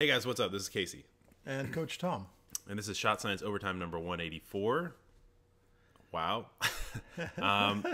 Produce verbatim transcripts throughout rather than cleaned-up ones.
Hey guys, what's up? This is Casey. And Coach Tom. And this is Shot Science Overtime number one eighty-four. Wow. um,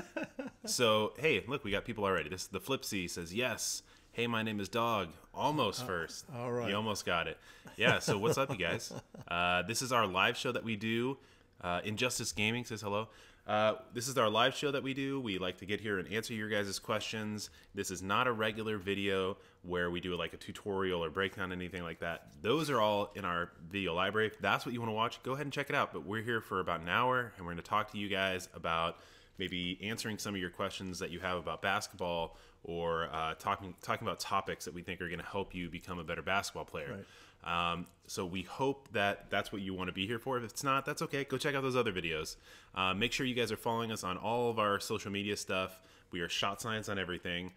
so, hey, look, we got people already. This The Flipsy says, yes. Hey, my name is Dog. Almost uh, first. All right. You almost got it. Yeah, so what's up, you guys? Uh, this is our live show that we do. Uh, Injustice Gaming says hello. Uh, this is our live show that we do. We like to get here and answer your guys' questions. This is not a regular video where we do like a tutorial or breakdown or anything like that. Those are all in our video library. If that's what you want to watch, go ahead and check it out. But we're here for about an hour, and we're going to talk to you guys about maybe answering some of your questions that you have about basketball, or uh, talking talking about topics that we think are going to help you become a better basketball player. Right. Um, so we hope that that's what you want to be here for. If it's not, that's okay. Go check out those other videos. Uh, make sure you guys are following us on all of our social media stuff. We are Shot Science on everything.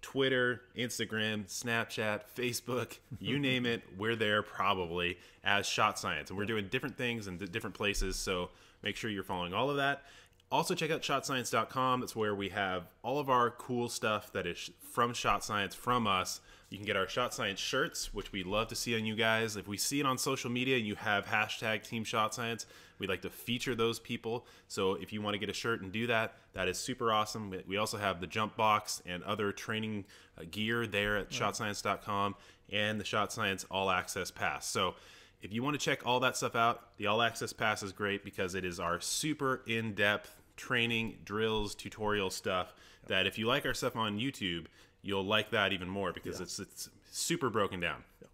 Twitter, Instagram, Snapchat, Facebook, you name it, we're there probably as Shot Science. And we're doing different things in different places, so make sure you're following all of that. Also, check out Shot Science dot com. It's where we have all of our cool stuff that is from Shot Science, from us. You can get our Shot Science shirts, which we love to see on you guys. If we see it on social media and you have hashtag Team Shot Science, we'd like to feature those people. So if you want to get a shirt and do that, that is super awesome. We also have the jump box and other training gear there at Shot Science dot com, and the Shot Science All Access Pass. So if you want to check all that stuff out, the All Access Pass is great because it is our super in-depth training, drills, tutorial stuff that if you like our stuff on YouTube, you'll like that even more because yeah. it's it's super broken down. Yeah.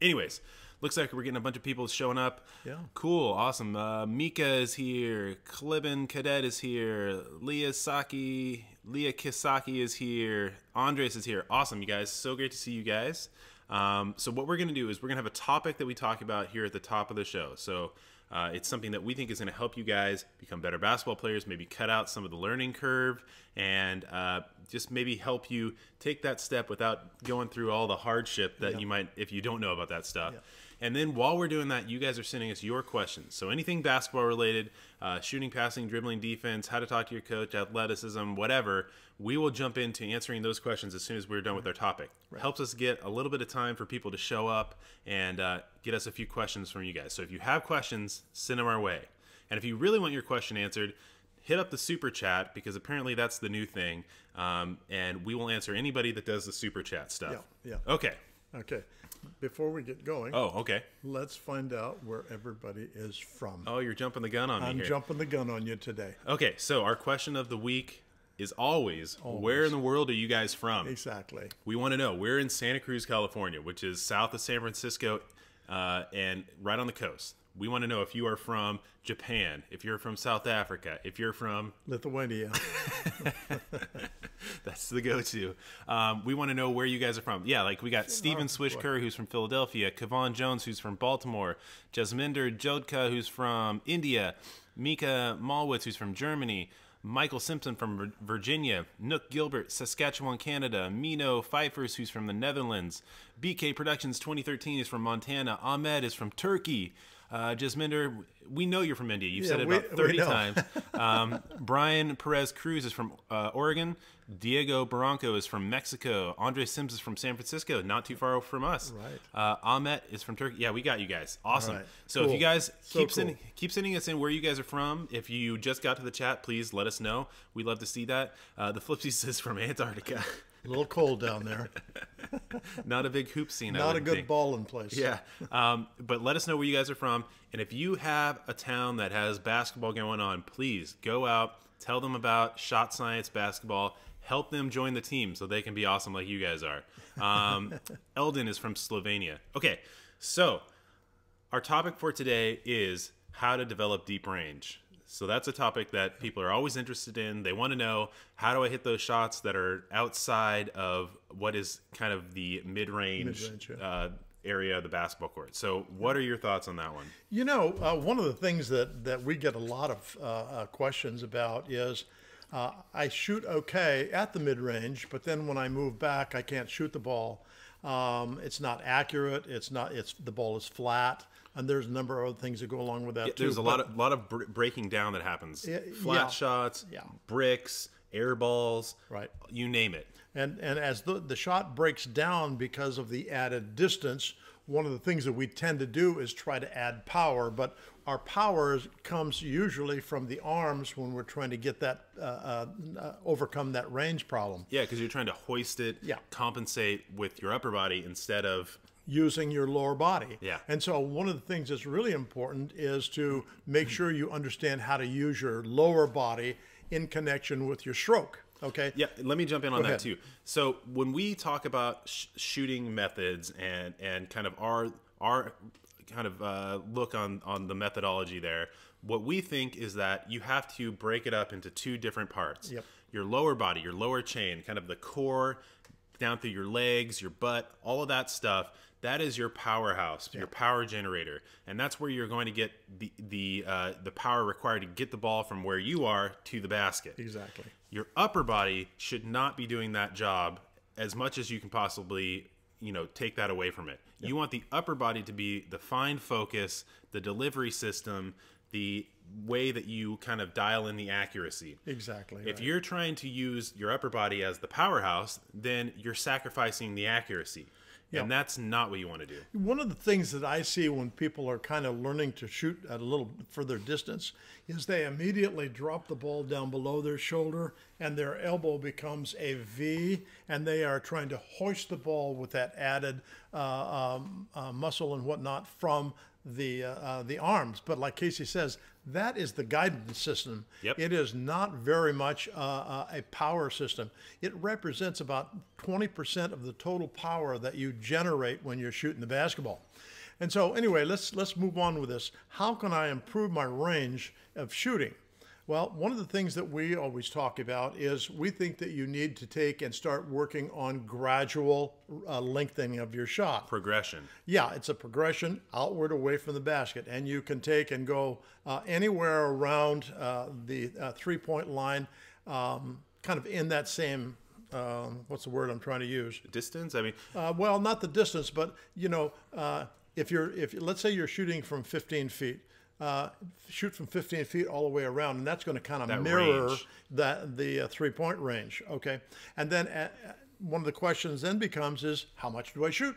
Anyways, looks like we're getting a bunch of people showing up. Yeah. Cool. Awesome. Uh, Mika is here. Klibin Cadet is here. Leah Saki, Leah Kisaki is here. Andres is here. Awesome, you guys. So great to see you guys. Um, so what we're going to do is we're going to have a topic that we talk about here at the top of the show. So Uh, it's something that we think is going to help you guys become better basketball players, maybe cut out some of the learning curve, and uh, just maybe help you take that step without going through all the hardship that yeah. you might if you don't know about that stuff. Yeah. And then while we're doing that, you guys are sending us your questions. So anything basketball related, uh, shooting, passing, dribbling, defense, how to talk to your coach, athleticism, whatever, we will jump into answering those questions as soon as we're done with our topic. Right. Helps us get a little bit of time for people to show up and uh, get us a few questions from you guys. So if you have questions, send them our way. And if you really want your question answered, hit up the super chat, because apparently that's the new thing. Um, and we will answer anybody that does the super chat stuff. Yeah. yeah. Okay. Okay. Before we get going, oh, okay. let's find out where everybody is from. Oh, you're jumping the gun on me. I'm here. jumping the gun on you today. Okay, so our question of the week is always, always, where in the world are you guys from? Exactly. We want to know. We're in Santa Cruz, California, which is south of San Francisco uh, and right on the coast. We want to know if you are from Japan, if you're from South Africa, if you're from Lithuania. That's the go-to. Um, we want to know where you guys are from. Yeah, like we got Stephen Swish Kerr, who's from Philadelphia, Kavon Jones, who's from Baltimore, Jasminder Jodka, who's from India, Mika Malwitz, who's from Germany, Michael Simpson from Virginia, Nook Gilbert, Saskatchewan, Canada, Mino Pfeifers, who's from the Netherlands, B K Productions twenty thirteen is from Montana, Ahmed is from Turkey, Uh, Jasminder, we know you're from India. You've yeah, said it we, about thirty times. Um, Brian Perez Cruz is from uh, Oregon. Diego Barranco is from Mexico. Andre Sims is from San Francisco, not too far from us. Right. Uh, Ahmet is from Turkey. Yeah, we got you guys. Awesome. Right. So cool. if you guys so keep, cool. sending, keep sending us in where you guys are from. If you just got to the chat, please let us know. We'd love to see that. Uh, the Flipsy says from Antarctica. A little cold down there. Not a big hoop scene. Not a good think. ball in place. Yeah. Um, but let us know where you guys are from. And if you have a town that has basketball going on, please go out, tell them about Shot Science Basketball, help them join the team so they can be awesome like you guys are. Um, Eldon is from Slovenia. Okay, so our topic for today is how to develop deep range. So that's a topic that people are always interested in. They want to know, how do I hit those shots that are outside of what is kind of the mid-range mid yeah. uh, area of the basketball court? So what are your thoughts on that one? You know, uh, one of the things that, that we get a lot of uh, uh, questions about is, uh, I shoot okay at the mid-range, but then when I move back, I can't shoot the ball. Um, it's not accurate. It's not. It's the ball is flat. And there's a number of other things that go along with that yeah, too. There's a lot of lot of br breaking down that happens. It, Flat yeah, shots, yeah. bricks, air balls, right? You name it. And and as the the shot breaks down because of the added distance one of the things that we tend to do is try to add power, but our power comes usually from the arms when we're trying to get that, uh, uh, overcome that range problem. Yeah, because you're trying to hoist it, yeah. compensate with your upper body instead of using your lower body. Yeah. And so one of the things that's really important is to make sure you understand how to use your lower body in connection with your stroke. Okay. Yeah. Let me jump in on Go that ahead. too. So when we talk about sh shooting methods and and kind of our our kind of uh, look on on the methodology there, what we think is that you have to break it up into two different parts. Yep. Your lower body, your lower chain, kind of the core, down through your legs, your butt, all of that stuff. That is your powerhouse, yeah. your power generator, and that's where you're going to get the the uh, the power required to get the ball from where you are to the basket. Exactly. Your upper body should not be doing that job as much as you can possibly, you know, take that away from it. Yep. You want the upper body to be the fine focus, the delivery system, the way that you kind of dial in the accuracy. Exactly. If right. you're trying to use your upper body as the powerhouse, then you're sacrificing the accuracy. Yep. And that's not what you want to do. One of the things that I see when people are kind of learning to shoot at a little further distance is they immediately drop the ball down below their shoulder and their elbow becomes a V, and they are trying to hoist the ball with that added uh, um, uh, muscle and whatnot from the, uh, uh, the arms. But like Casey says, that is the guidance system. Yep. It is not very much uh, uh, a power system. It represents about twenty percent of the total power that you generate when you're shooting the basketball. And so anyway, let's, let's move on with this. How can I improve my range of shooting? Well, one of the things that we always talk about is we think that you need to take and start working on gradual uh, lengthening of your shot. Progression. Yeah, it's a progression outward away from the basket. And you can take and go uh, anywhere around uh, the uh, three-point line, um, kind of in that same, um, what's the word I'm trying to use? Distance, I mean. Uh, well, not the distance, but, you know, uh, if you're, if let's say you're shooting from fifteen feet. Uh, shoot from fifteen feet all the way around, and that's going to kind of that mirror range. that the uh, three-point range. Okay, and then uh, one of the questions then becomes is how much do I shoot?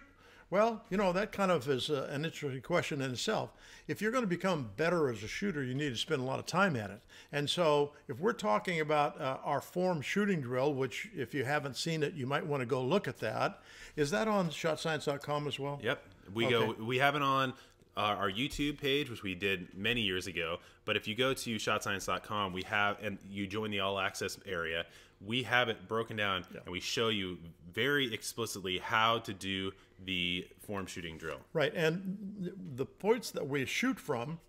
Well, you know, that kind of is uh, an interesting question in itself. If you're going to become better as a shooter, you need to spend a lot of time at it. And so if we're talking about uh, our form shooting drill, which if you haven't seen it, you might want to go look at that. Is that on Shot Science dot com as well? Yep, we okay. go. We have it on. Uh, our YouTube page, which we did many years ago, but if you go to Shot Science dot com, we have, and you join the all access area, we have it broken down, yeah. and we show you very explicitly how to do the form shooting drill. Right, and the points that we shoot from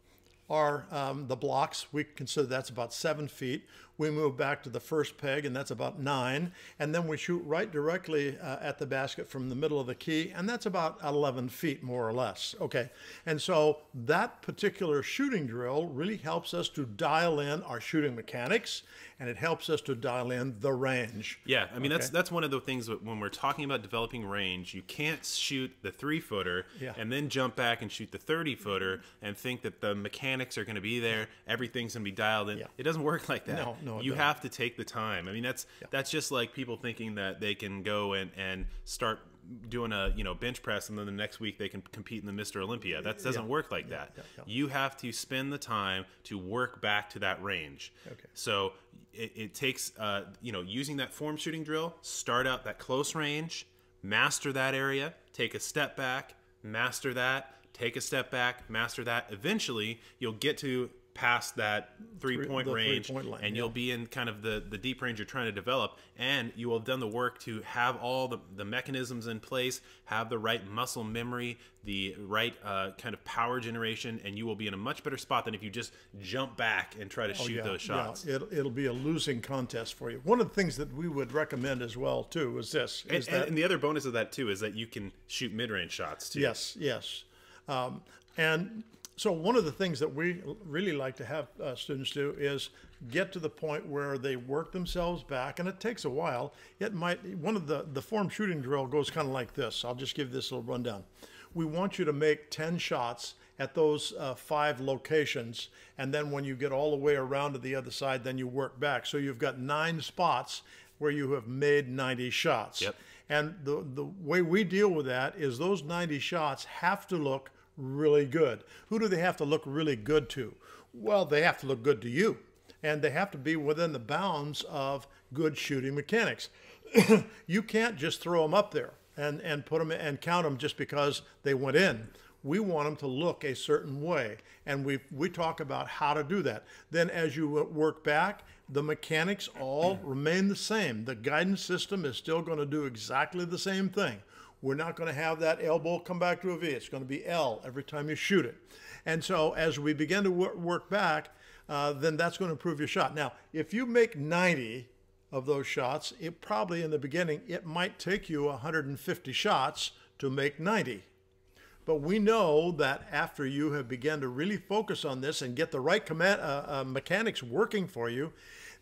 are um, the blocks. We consider that's about seven feet. We move back to the first peg, and that's about nine. And then we shoot right directly uh, at the basket from the middle of the key, and that's about eleven feet, more or less. Okay, and so that particular shooting drill really helps us to dial in our shooting mechanics, and it helps us to dial in the range. Yeah, I mean, okay. that's that's one of the things that when we're talking about developing range, you can't shoot the three-footer yeah. and then jump back and shoot the thirty-footer and think that the mechanics are going to be there, everything's going to be dialed in. Yeah. It doesn't work like that. No. No, you don't. Have to take the time. I mean, that's yeah. that's just like people thinking that they can go and and start doing a you know bench press, and then the next week they can compete in the Mister Olympia. That doesn't yeah. work like yeah. that. Yeah. Yeah. You have to spend the time to work back to that range. Okay. So it, it takes uh, you know using that form shooting drill. Start out that close range, master that area, take a step back, master that, take a step back, master that. Eventually, you'll get to past that three-point range, three point line, and yeah. you'll be in kind of the, the deep range you're trying to develop, and you will have done the work to have all the, the mechanisms in place, have the right muscle memory, the right uh, kind of power generation, and you will be in a much better spot than if you just jump back and try to oh, shoot yeah, those shots. Yeah. It'll, it'll be a losing contest for you. One of the things that we would recommend as well, too, is this. Is and, that, and the other bonus of that, too, is that you can shoot mid-range shots, too. Yes, yes. Um, and... So one of the things that we really like to have uh, students do is get to the point where they work themselves back, and it takes a while. It might, one of the, the form shooting drill goes kind of like this. I'll just give this little rundown. We want you to make ten shots at those uh, five locations, and then when you get all the way around to the other side, then you work back. So you've got nine spots where you have made ninety shots. Yep. And the, the way we deal with that is those ninety shots have to look really good. Who do they have to look really good to? Well, they have to look good to you. And they have to be within the bounds of good shooting mechanics. You can't just throw them up there and, and put them and count them just because they went in. We want them to look a certain way. And we, we talk about how to do that. Then as you work back, the mechanics all remain the same. The guidance system is still going to do exactly the same thing. We're not going to have that elbow come back to a V. It's going to be L every time you shoot it. And so as we begin to wor work back, uh, then that's going to improve your shot. Now, if you make ninety of those shots, it probably in the beginning, it might take you one hundred fifty shots to make ninety. But we know that after you have begun to really focus on this and get the right command, uh, uh, mechanics working for you,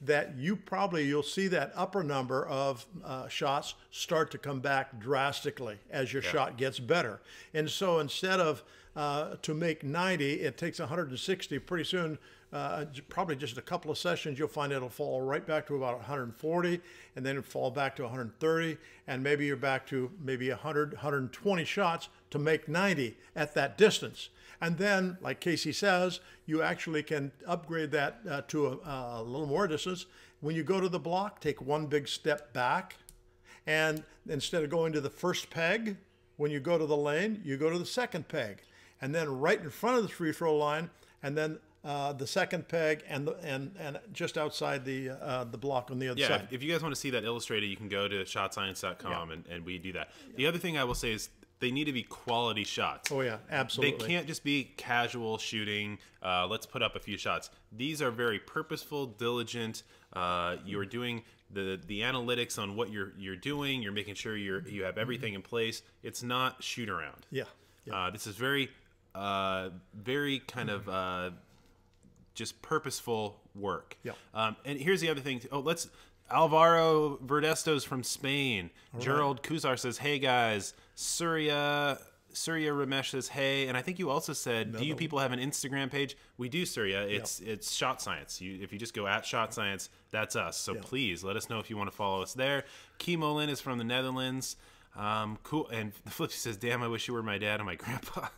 that you probably, you'll see that upper number of uh, shots start to come back drastically as your yeah. shot gets better. And so instead of uh, to make ninety, it takes one hundred sixty pretty soon, uh, probably just a couple of sessions, you'll find it'll fall right back to about one hundred forty, and then it'll fall back to one hundred thirty, and maybe you're back to maybe one hundred, one hundred twenty shots to make ninety at that distance. And then, like Casey says, you actually can upgrade that uh, to a, a little more distance. When you go to the block, take one big step back. And instead of going to the first peg, when you go to the lane, you go to the second peg. And then right in front of the free throw line, and then uh, the second peg, and, the, and, and just outside the, uh, the block on the other yeah, side. If you guys want to see that illustrated, you can go to shot science dot com, yeah. and, and we do that. The yeah. other thing I will say is, they need to be quality shots. Oh, yeah, absolutely. They can't just be casual shooting, uh, let's put up a few shots. These are very purposeful, diligent. Uh, you're doing the the analytics on what you're you're doing. You're making sure you're you have everything in place. It's not shoot around. Yeah. yeah. Uh, this is very, uh, very kind of uh, just purposeful work. Yeah. Um, and here's the other thing. Oh, let's Alvaro Verdestos from Spain. Right. Gerald Kuzar says, "Hey guys." Surya Surya Ramesh says, "Hey," and I think you also said, no, "Do you no. people have an Instagram page?" We do, Surya. It's yeah. it's Shot Science. You, if you just go at Shot Science, that's us. So yeah. please let us know if you want to follow us there. Kimo Lin is from the Netherlands. Um, cool. And Flip says, "Damn, I wish you were my dad and my grandpa."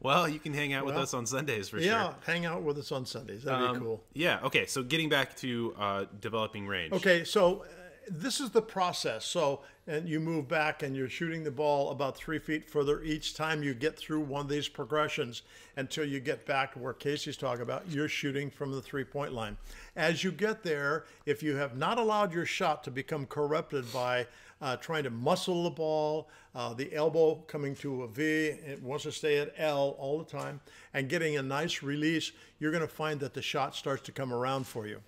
Well, you can hang out well, with us on Sundays for yeah, sure. Yeah, hang out with us on Sundays. That'd um, be cool. Yeah. Okay. So getting back to uh, developing range. Okay. So. This is the process. So, and you move back and you're shooting the ball about three feet further each time you get through one of these progressions until you get back to where Casey's talking about. You're shooting from the three-point line. As you get there, if you have not allowed your shot to become corrupted by uh, trying to muscle the ball, uh, the elbow coming to a V, it wants to stay at L all the time, and getting a nice release, you're going to find that the shot starts to come around for you.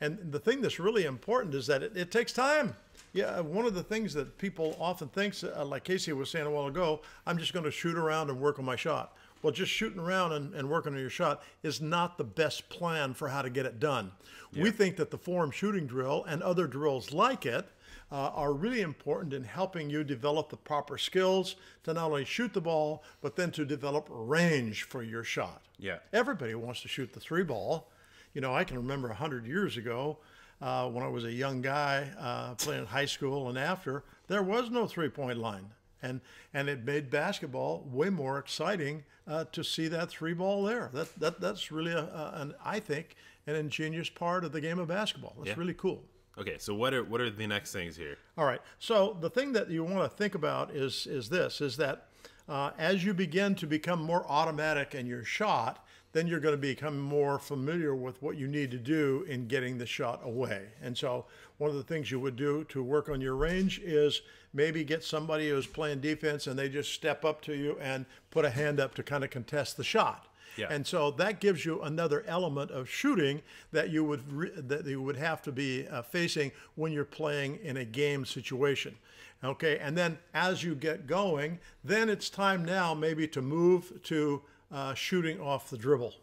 And the thing that's really important is that it, it takes time. Yeah, one of the things that people often think, uh, like Casey was saying a while ago, I'm just going to shoot around and work on my shot. Well, just shooting around and, and working on your shot is not the best plan for how to get it done. Yeah. We think that the forearm shooting drill and other drills like it uh, are really important in helping you develop the proper skills to not only shoot the ball, but then to develop range for your shot. Yeah. Everybody wants to shoot the three ball. You know, I can remember a hundred years ago uh, when I was a young guy uh, playing high school and after, there was no three-point line. And, and it made basketball way more exciting uh, to see that three ball there. That, that, that's really, a, a, an, I think, an ingenious part of the game of basketball. It's yeah. really cool. Okay, so what are, what are the next things here? All right, so the thing that you want to think about is, is this, is that uh, as you begin to become more automatic in your shot, then you're going to become more familiar with what you need to do in getting the shot away. And so one of the things you would do to work on your range is maybe get somebody who's playing defense and they just step up to you and put a hand up to kind of contest the shot. Yeah. And so that gives you another element of shooting that you would re that you would have to be uh, facing when you're playing in a game situation. Okay, and then as you get going, then it's time now maybe to move to Uh, shooting off the dribble.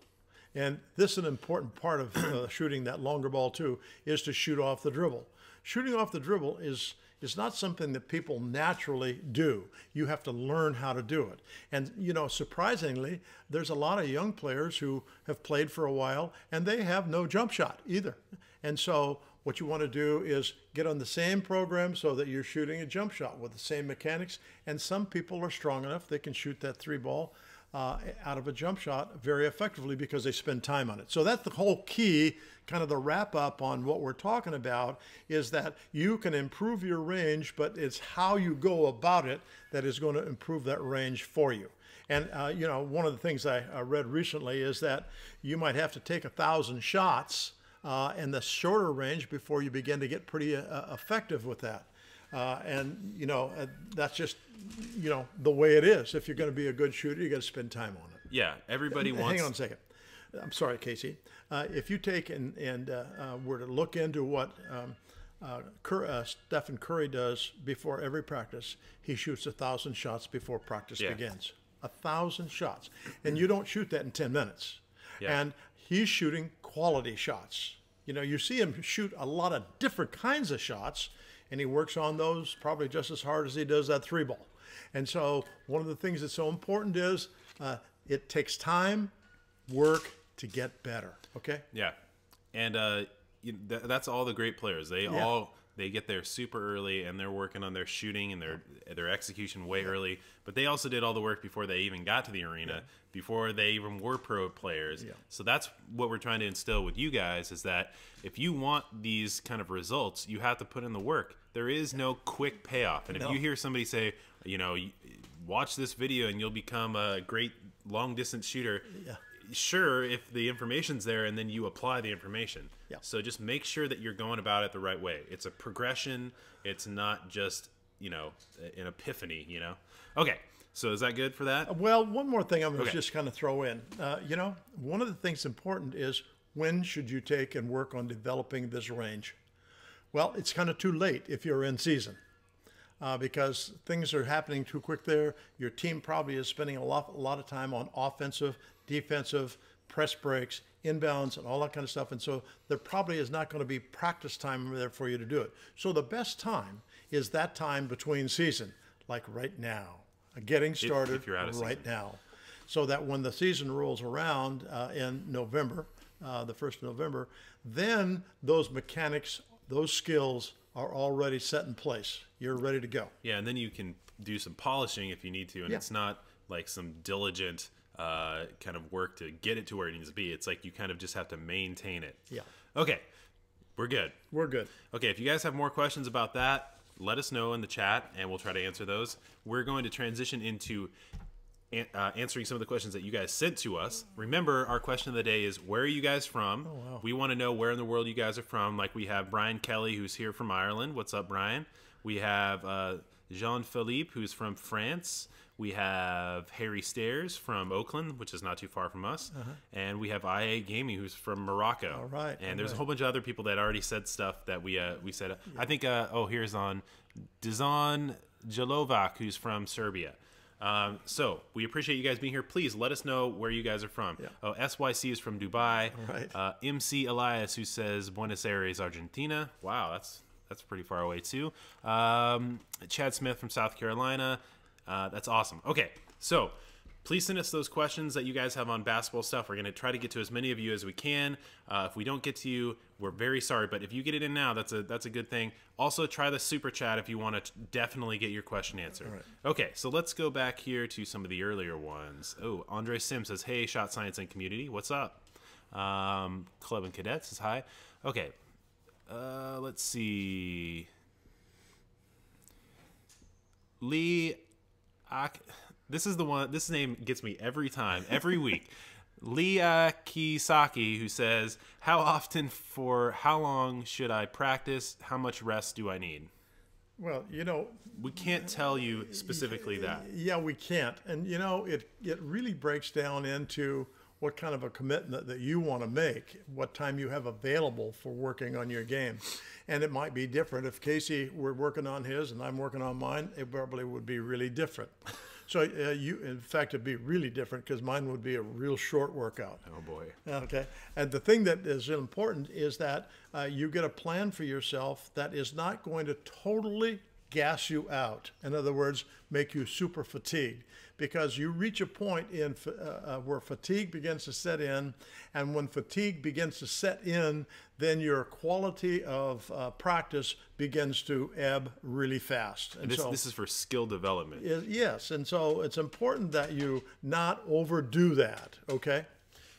And this is an important part of uh, shooting that longer ball too, is to shoot off the dribble. Shooting off the dribble is, is not something that people naturally do. You have to learn how to do it. And, you know, surprisingly, there's a lot of young players who have played for a while and they have no jump shot either. And so What you want to do is get on the same program so that you're shooting a jump shot with the same mechanics. And some people are strong enough, they can shoot that three ball uh, out of a jump shot very effectively because they spend time on it. So that's the whole key, kind of the wrap up on what we're talking about, is that you can improve your range, but it's how you go about it that is going to improve that range for you. And, uh, you know, one of the things I uh, read recently is that you might have to take a thousand shots Uh, and the shorter range before you begin to get pretty uh, effective with that. Uh, and, you know, uh, that's just, you know, the way it is. If you're going to be a good shooter, you got to spend time on it. Yeah, everybody and, wants... Hang on a second. I'm sorry, Casey. Uh, if you take and, and uh, uh, were to look into what um, uh, Cur uh, Stephen Curry does before every practice, he shoots a thousand shots before practice yeah. begins. A thousand shots. And you don't shoot that in ten minutes. Yeah. And he's shooting quality shots. You know, you see him shoot a lot of different kinds of shots, and he works on those probably just as hard as he does that three ball. And so one of the things that's so important is uh, it takes time, work to get better. Okay. Yeah. And uh, you know, th that's all the great players. They yeah. all, they get there super early and they're working on their shooting and their, their execution way yeah. early, but they also did all the work before they even got to the arena, yeah. before they even were pro players. Yeah. So that's what we're trying to instill with you guys, is that if you want these kind of results, you have to put in the work. There is yeah. no quick payoff. And no. if you hear somebody say, you know, watch this video and you'll become a great long distance shooter. Yeah. Sure, if the information's there and then you apply the information. Yeah. So just make sure that you're going about it the right way. It's a progression. It's not just, you know, an epiphany, you know. Okay. So is that good for that? Well, one more thing I'm going to okay. just kind of throw in. Uh, you know, one of the things important is, when should you take and work on developing this range? Well, it's kind of too late if you're in season. Uh, because things are happening too quick there. Your team probably is spending a lot, a lot of time on offensive, defensive, press breaks, inbounds, and all that kind of stuff. And so there probably is not going to be practice time there for you to do it. So the best time is that time between season, like right now, getting started if, if you're out of right season. now. So that when the season rolls around uh, in November, uh, the first of November, then those mechanics, those skills are already set in place. You're ready to go. Yeah, and then you can do some polishing if you need to, and yeah. it's not like some diligent uh, kind of work to get it to where it needs to be. It's like you kind of just have to maintain it. Yeah. Okay, we're good. We're good. Okay, if you guys have more questions about that, let us know in the chat, and we'll try to answer those. We're going to transition into an uh, answering some of the questions that you guys sent to us. Remember, our question of the day is, where are you guys from? Oh, wow. We want to know where in the world you guys are from. Like, we have Brian Kelly, who's here from Ireland. What's up, Brian? We have uh, Jean-Philippe, who's from France. We have Harry Stairs from Oakland, which is not too far from us. Uh-huh. And we have I A Gaming, who's from Morocco. All right. And all there's right. a whole bunch of other people that already said stuff that we uh, we said. Yeah. I think, uh, oh, here's on Dizon Jelovac, who's from Serbia. Um, so we appreciate you guys being here. Please let us know where you guys are from. Yeah. Oh, S Y C is from Dubai. Right. Uh, M C Elias, who says Buenos Aires, Argentina. Wow, that's that's pretty far away too. Um, Chad Smith from South Carolina. Uh, that's awesome. Okay, so please send us those questions that you guys have on basketball stuff. We're going to try to get to as many of you as we can. Uh, if we don't get to you, we're very sorry. But if you get it in now, that's a that's a good thing. Also, try the super chat if you want to definitely get your question answered. Right. Okay, so let's go back here to some of the earlier ones. Oh, Andre Sims says, hey, Shot Science and Community, what's up? Um, Club and Cadets says hi. Okay, uh, let's see. Lee... Ak This is the one, this name gets me every time, every week. Leah Kisaki, who says, how often for how long should I practice? How much rest do I need? Well, you know, we can't tell you specifically that. Yeah, we can't. And, you know, it, it really breaks down into what kind of a commitment that you want to make, what time you have available for working on your game. And it might be different. If Casey were working on his and I'm working on mine, it probably would be really different. So uh, you, in fact, it'd be really different because mine would be a real short workout. Oh boy. Okay. And the thing that is important is that uh, you get a plan for yourself that is not going to totally gas you out. In other words, make you super fatigued, because you reach a point in uh, where fatigue begins to set in. And when fatigue begins to set in, then your quality of uh, practice begins to ebb really fast. And, and this, so, this is for skill development. It, yes. And so it's important that you not overdo that. Okay.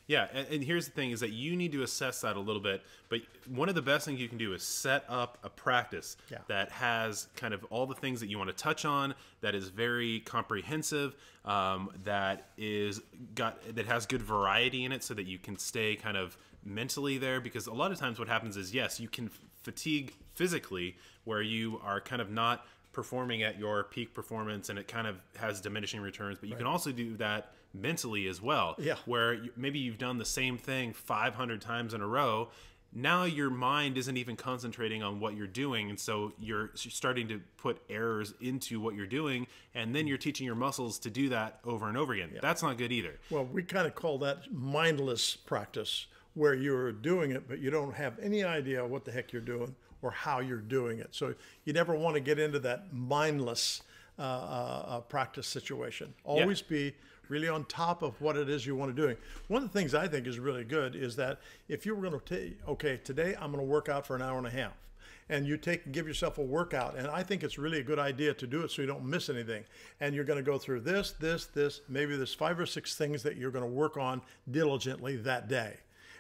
Yeah, and, and here's the thing, is that you need to assess that a little bit, but one of the best things you can do is set up a practice yeah. that has kind of all the things that you want to touch on, that is very comprehensive, um, that is got that has good variety in it, so that you can stay kind of mentally there, because a lot of times what happens is, yes, you can fatigue physically where you are kind of not performing at your peak performance, and it kind of has diminishing returns, but you right. can also do that mentally as well, yeah. where you, maybe you've done the same thing five hundred times in a row. Now your mind isn't even concentrating on what you're doing, and so you're starting to put errors into what you're doing, and then you're teaching your muscles to do that over and over again. Yeah. That's not good either. Well, we kind of call that mindless practice, where you're doing it, but you don't have any idea what the heck you're doing or how you're doing it. So you never want to get into that mindless uh, uh, practice situation. Always yeah. be really on top of what it is you want to do. One of the things I think is really good is that if you were going to take, okay, today I'm going to work out for an hour and a half, and you take and give yourself a workout, and I think it's really a good idea to do it so you don't miss anything. And you're going to go through this, this, this, maybe there's five or six things that you're going to work on diligently that day.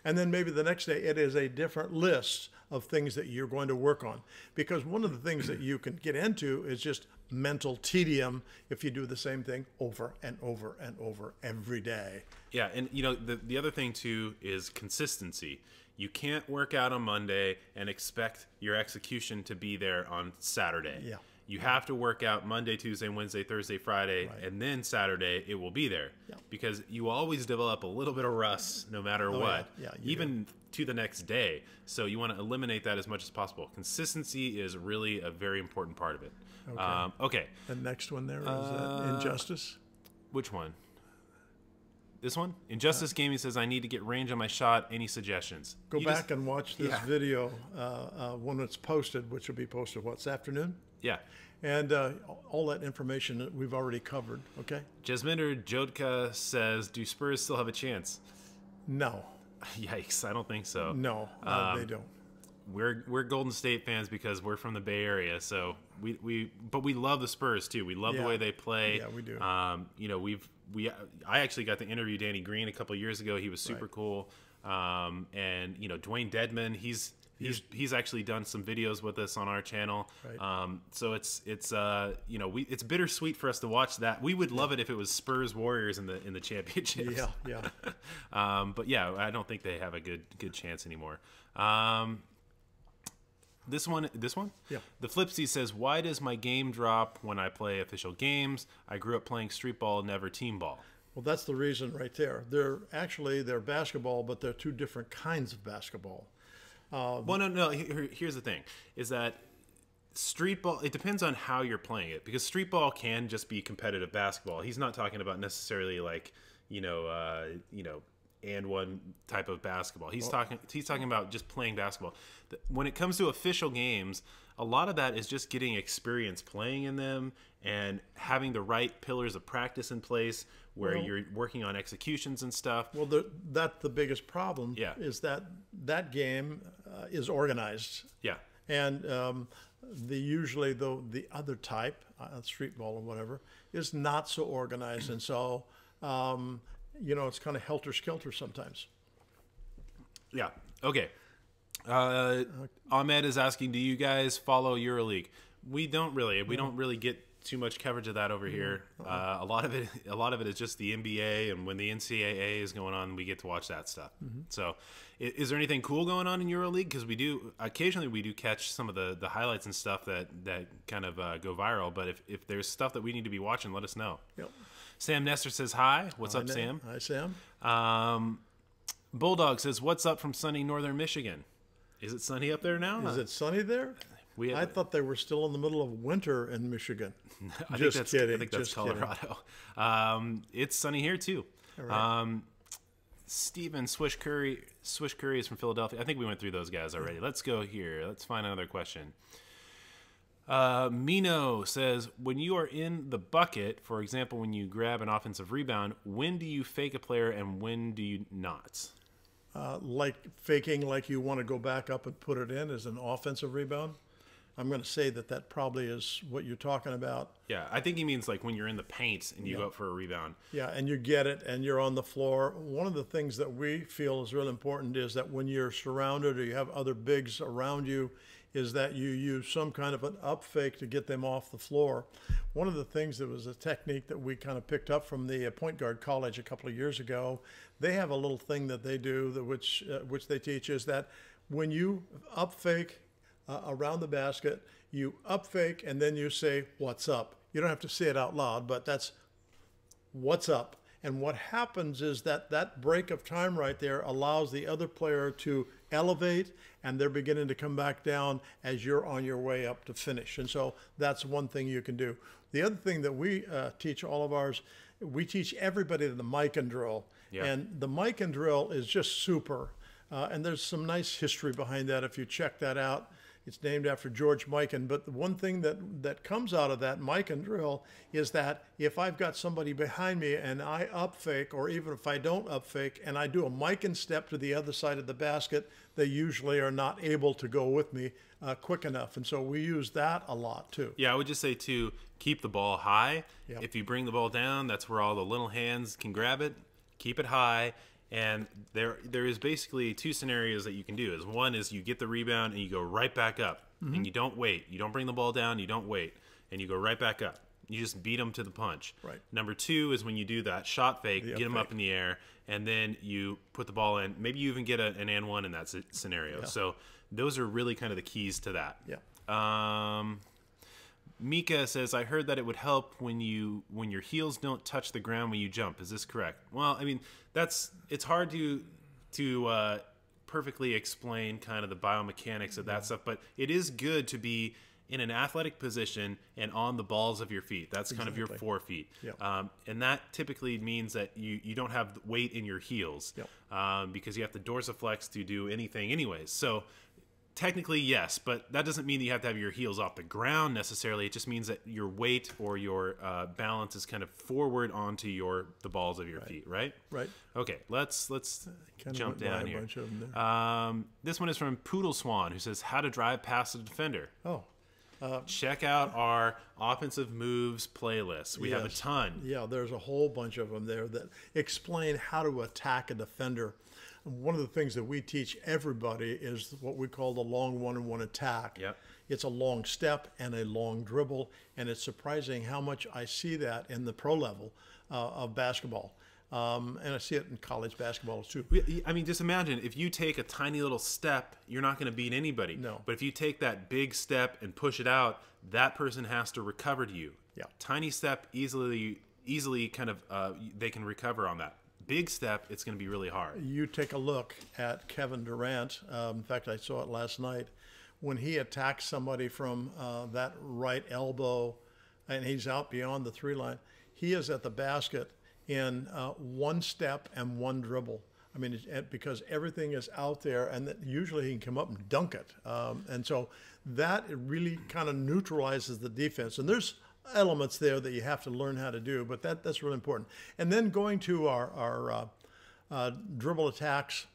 And then maybe the next day it is a different list of things that you're going to work on. Because one of the things that you can get into is just mental tedium if you do the same thing over and over and over every day. Yeah, and you know, the, the other thing too is consistency. You can't work out on Monday and expect your execution to be there on Saturday. Yeah. You have to work out Monday, Tuesday, Wednesday, Thursday, Friday, right. and then Saturday it will be there. Yeah. Because you always develop a little bit of rust no matter oh, what, yeah. Yeah, even do. to the next day. So you want to eliminate that as much as possible. Consistency is really a very important part of it. Okay. Um, okay. The next one there is uh, Injustice? Which one? This one? Injustice uh, Gaming says, I need to get range on my shot. Any suggestions? Go you back just, and watch this yeah. video uh, uh, when it's posted, which will be posted, what, this afternoon? Yeah. And uh, all that information that we've already covered, okay? Jasminder Jodka says, do Spurs still have a chance? No. Yikes, I don't think so. No, no um, they don't. We're we're Golden State fans because we're from the Bay Area, so we, we but we love the Spurs too. We love yeah. the way they play. Yeah, we do. Um, you know, we've we I actually got to interview Danny Green a couple of years ago. He was super right. cool. Um, and you know, Dwayne Dedman, he's He's, he's actually done some videos with us on our channel. Right. Um, so it's it's uh, you know we it's bittersweet for us to watch that. We would love it if it was Spurs Warriors in the in the championships. Yeah, yeah. um, but yeah, I don't think they have a good good chance anymore. Um, this one, this one. Yeah. The Flipsy says, "Why does my game drop when I play official games? I grew up playing street ball, never team ball." Well, that's the reason right there. They're actually they're basketball, but they're two different kinds of basketball. Um, well, no, no. Here, here's the thing: is that street ball? It depends on how you're playing it, because street ball can just be competitive basketball. He's not talking about necessarily like you know, uh, you know, and one type of basketball. He's well, talking. He's talking about just playing basketball. When it comes to official games, a lot of that is just getting experience playing in them and having the right pillars of practice in place, where well, you're working on executions and stuff. Well, the, that's the biggest problem. Yeah. Is that that game uh, is organized. Yeah. And um, the usually though the other type, uh, street ball or whatever, is not so organized, and so um, you know it's kind of helter skelter sometimes. Yeah. Okay. Uh, Ahmed is asking, do you guys follow EuroLeague? We don't really. We don't really get too much coverage of that over here. Uh, a lot of it, a lot of it is just the N B A, and when the N C A A is going on, we get to watch that stuff. Mm-hmm. So, is there anything cool going on in EuroLeague? Because we do occasionally we do catch some of the the highlights and stuff that that kind of uh, go viral. But if if there's stuff that we need to be watching, let us know. Yep. Sam Nestor says hi. What's hi, up, Nate. Sam? Hi, Sam. Um, Bulldog says, "What's up from sunny northern Michigan?" Is it sunny up there now? Is it sunny there? We have, I thought they were still in the middle of winter in Michigan. I just think that's, kidding. I think that's just Colorado. Um, it's sunny here too. Right. Um, Stephen Swish Curry, Swish Curry is from Philadelphia. I think we went through those guys already. Let's go here. Let's find another question. Uh, Mino says, when you are in the bucket, for example, when you grab an offensive rebound, when do you fake a player and when do you not? Uh, like faking like you want to go back up and put it in as an offensive rebound. I'm going to say that that probably is what you're talking about. Yeah, I think he means like when you're in the paint and you yeah. go up for a rebound. Yeah, and you get it and you're on the floor. One of the things that we feel is really important is that when you're surrounded or you have other bigs around you is that you use some kind of an up fake to get them off the floor. One of the things that was a technique that we kind of picked up from the point guard college a couple of years ago, they have a little thing that they do that which, uh, which they teach is that when you up fake, Uh, around the basket, you up fake and then you say what's up. You don't have to say it out loud, but that's what's up. And what happens is that that break of time right there allows the other player to elevate, and they're beginning to come back down as you're on your way up to finish. And so that's one thing you can do. The other thing that we uh, teach all of ours, we teach everybody the mic and drill. Yeah. And the mic and drill is just super. Uh, and there's some nice history behind that if you check that out. It's named after George Mikan, but the one thing that, that comes out of that Mikan drill is that if I've got somebody behind me and I up fake, or even if I don't up fake, and I do a Mikan step to the other side of the basket, they usually are not able to go with me uh, quick enough. And so we use that a lot too. Yeah, I would just say to keep the ball high. Yep. If you bring the ball down, that's where all the little hands can grab it. Keep it high. And there, there is basically two scenarios that you can do. Is one is you get the rebound and you go right back up, mm-hmm. and you don't wait. You don't bring the ball down. You don't wait, and you go right back up. You just beat them to the punch. Right. Number two is when you do that shot fake, the get up them fake. Up in the air, and then you put the ball in. Maybe you even get a, an and one in that scenario. Yeah. So those are really kind of the keys to that. Yeah. Um, Mika says, I heard that it would help when you when your heels don't touch the ground when you jump. Is this correct? Well, I mean, that's it's hard to to uh, perfectly explain kind of the biomechanics of that yeah. stuff, but it is good to be in an athletic position and on the balls of your feet. That's exactly. kind of your forefeet. Yeah. Um, and that typically means that you, you don't have weight in your heels yeah. um, because you have to dorsiflex to do anything anyways. So technically, yes, but that doesn't mean that you have to have your heels off the ground necessarily. It just means that your weight or your uh, balance is kind of forward onto your the balls of your right. feet, right? Right. Okay, let's let's kind jump down here. Um, this one is from Poodle Swan, who says, "How to drive past a defender." Oh, uh, check out our offensive moves playlist. We yes. have a ton. Yeah, there's a whole bunch of them there that explain how to attack a defender. One of the things that we teach everybody is what we call the long one-on-one attack. Yep. It's a long step and a long dribble, and it's surprising how much I see that in the pro level uh, of basketball. Um, and I see it in college basketball too. I mean, just imagine if you take a tiny little step, you're not going to beat anybody. No. But if you take that big step and push it out, that person has to recover to you. Yeah. Tiny step, easily, easily kind of uh, they can recover on that. Big step, it's going to be really hard. You take a look at Kevin Durant. Um, in fact, I saw it last night. When he attacks somebody from uh, that right elbow and he's out beyond the three line, he is at the basket in uh, one step and one dribble. I mean, it, because everything is out there, and that usually he can come up and dunk it. Um, and so that really kind of neutralizes the defense. And there's elements there that you have to learn how to do, but that that's really important. And then going to our, our uh, uh, dribble attacks,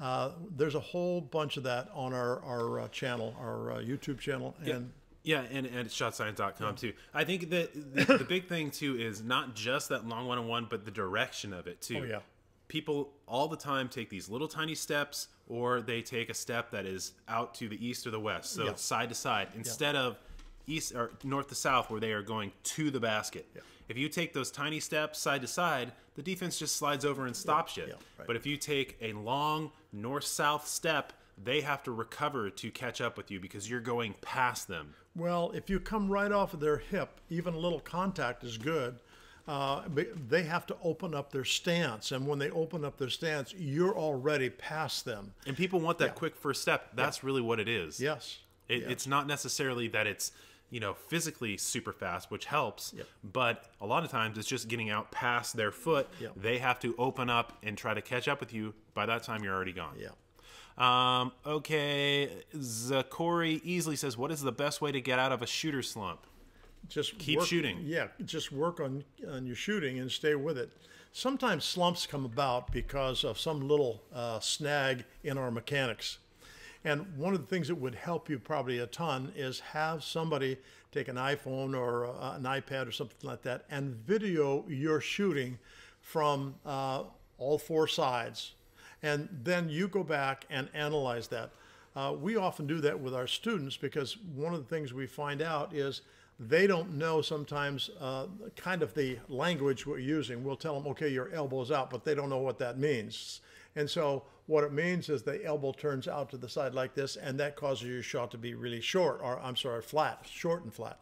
uh, there's a whole bunch of that on our, our uh, channel, our uh, YouTube channel. And yeah, yeah and, and Shot Science dot com yeah. too. I think that the, the big thing too is not just that long one-on-one, but the direction of it too. Oh, yeah. People all the time take these little tiny steps, or they take a step that is out to the east or the west, so yeah. side to side, instead yeah. of east or north to south, where they are going to the basket. Yeah. If you take those tiny steps side to side, the defense just slides over and stops yeah. you. Yeah, right. But if you take a long north-south step, they have to recover to catch up with you because you're going past them. Well, if you come right off of their hip, even a little contact is good. Uh, they have to open up their stance, and when they open up their stance, you're already past them. And people want that yeah. quick first step. That's yeah. really what it is. Yes. It, yes. It's not necessarily that it's you know, physically super fast, which helps, yep. but a lot of times it's just getting out past their foot. Yep. They have to open up and try to catch up with you. By that time, you're already gone. Yeah. Um, okay, Zakori easily says, what is the best way to get out of a shooter slump? Just keep work, shooting. Yeah, just work on, on your shooting and stay with it. Sometimes slumps come about because of some little uh, snag in our mechanics. And one of the things that would help you probably a ton is have somebody take an iPhone or uh, an iPad or something like that and video your shooting from uh, all four sides. And then you go back and analyze that. Uh, we often do that with our students because one of the things we find out is they don't know sometimes uh, kind of the language we're using. We'll tell them, okay, your elbow's out, but they don't know what that means. And so what it means is the elbow turns out to the side like this, and that causes your shot to be really short, or I'm sorry, flat, short and flat.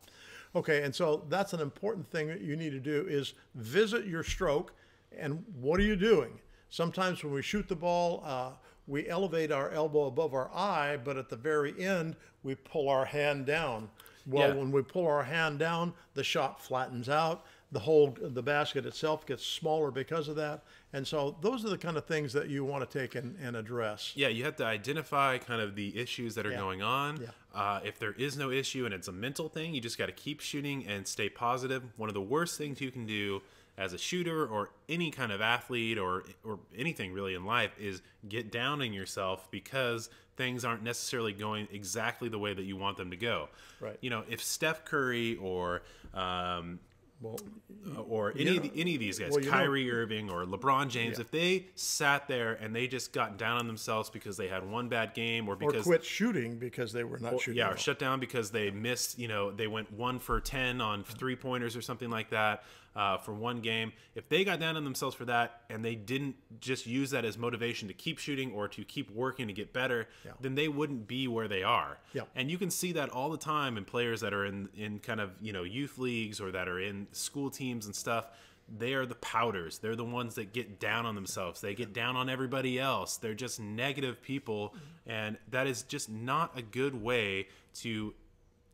Okay, and so that's an important thing that you need to do is visit your stroke, and what are you doing? Sometimes when we shoot the ball, uh, we elevate our elbow above our eye, but at the very end, we pull our hand down. Well, yeah. When we pull our hand down, the shot flattens out. The whole, the basket itself gets smaller because of that. And so those are the kind of things that you want to take and, and address. Yeah, you have to identify kind of the issues that are yeah. going on. Yeah. Uh, if there is no issue and it's a mental thing, you just got to keep shooting and stay positive. One of the worst things you can do as a shooter or any kind of athlete or, or anything really in life is get down on yourself because things aren't necessarily going exactly the way that you want them to go. Right. You know, if Steph Curry or... Um, Well, or any, you know, of the, any of these guys, well, Kyrie know. Irving or LeBron James, yeah. if they sat there and they just got down on themselves because they had one bad game or because... Or quit shooting because they were not or, shooting. Yeah, or shut down because they missed, you know, they went one for ten on three-pointers or something like that uh, for one game. If they got down on themselves for that and they didn't just use that as motivation to keep shooting or to keep working to get better, yeah. then they wouldn't be where they are. Yeah. And you can see that all the time in players that are in, in kind of, you know, youth leagues or that are in... school teams and stuff. They are the pouters. They're the ones that get down on themselves. They get down on everybody else. They're just negative people, and that is just not a good way to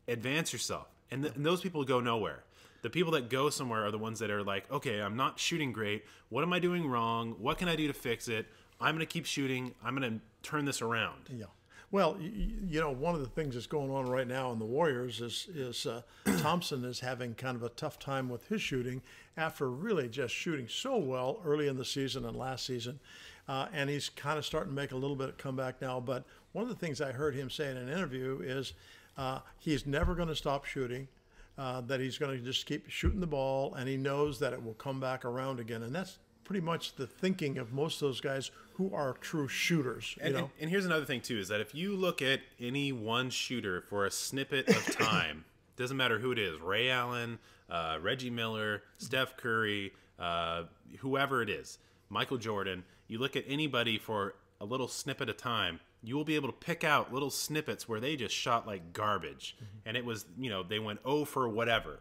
advance yourself. And, th and those people go nowhere. The people that go somewhere are the ones that are like, okay, I'm not shooting great. What am I doing wrong? What can I do to fix it? I'm going to keep shooting. I'm going to turn this around. Yeah. Well, you know, one of the things that's going on right now in the Warriors is, is uh, Thompson is having kind of a tough time with his shooting after really just shooting so well early in the season and last season. Uh, and he's kind of starting to make a little bit of comeback now. But one of the things I heard him say in an interview is uh, he's never going to stop shooting, uh, that he's going to just keep shooting the ball, and he knows that it will come back around again. And that's pretty much the thinking of most of those guys who are true shooters. You and, know? And, and here's another thing, too, is that if you look at any one shooter for a snippet of time, doesn't matter who it is, Ray Allen, uh, Reggie Miller, Steph Curry, uh, whoever it is, Michael Jordan, you look at anybody for a little snippet of time, you will be able to pick out little snippets where they just shot like garbage. Mm-hmm. And it was, you know, they went oh for whatever.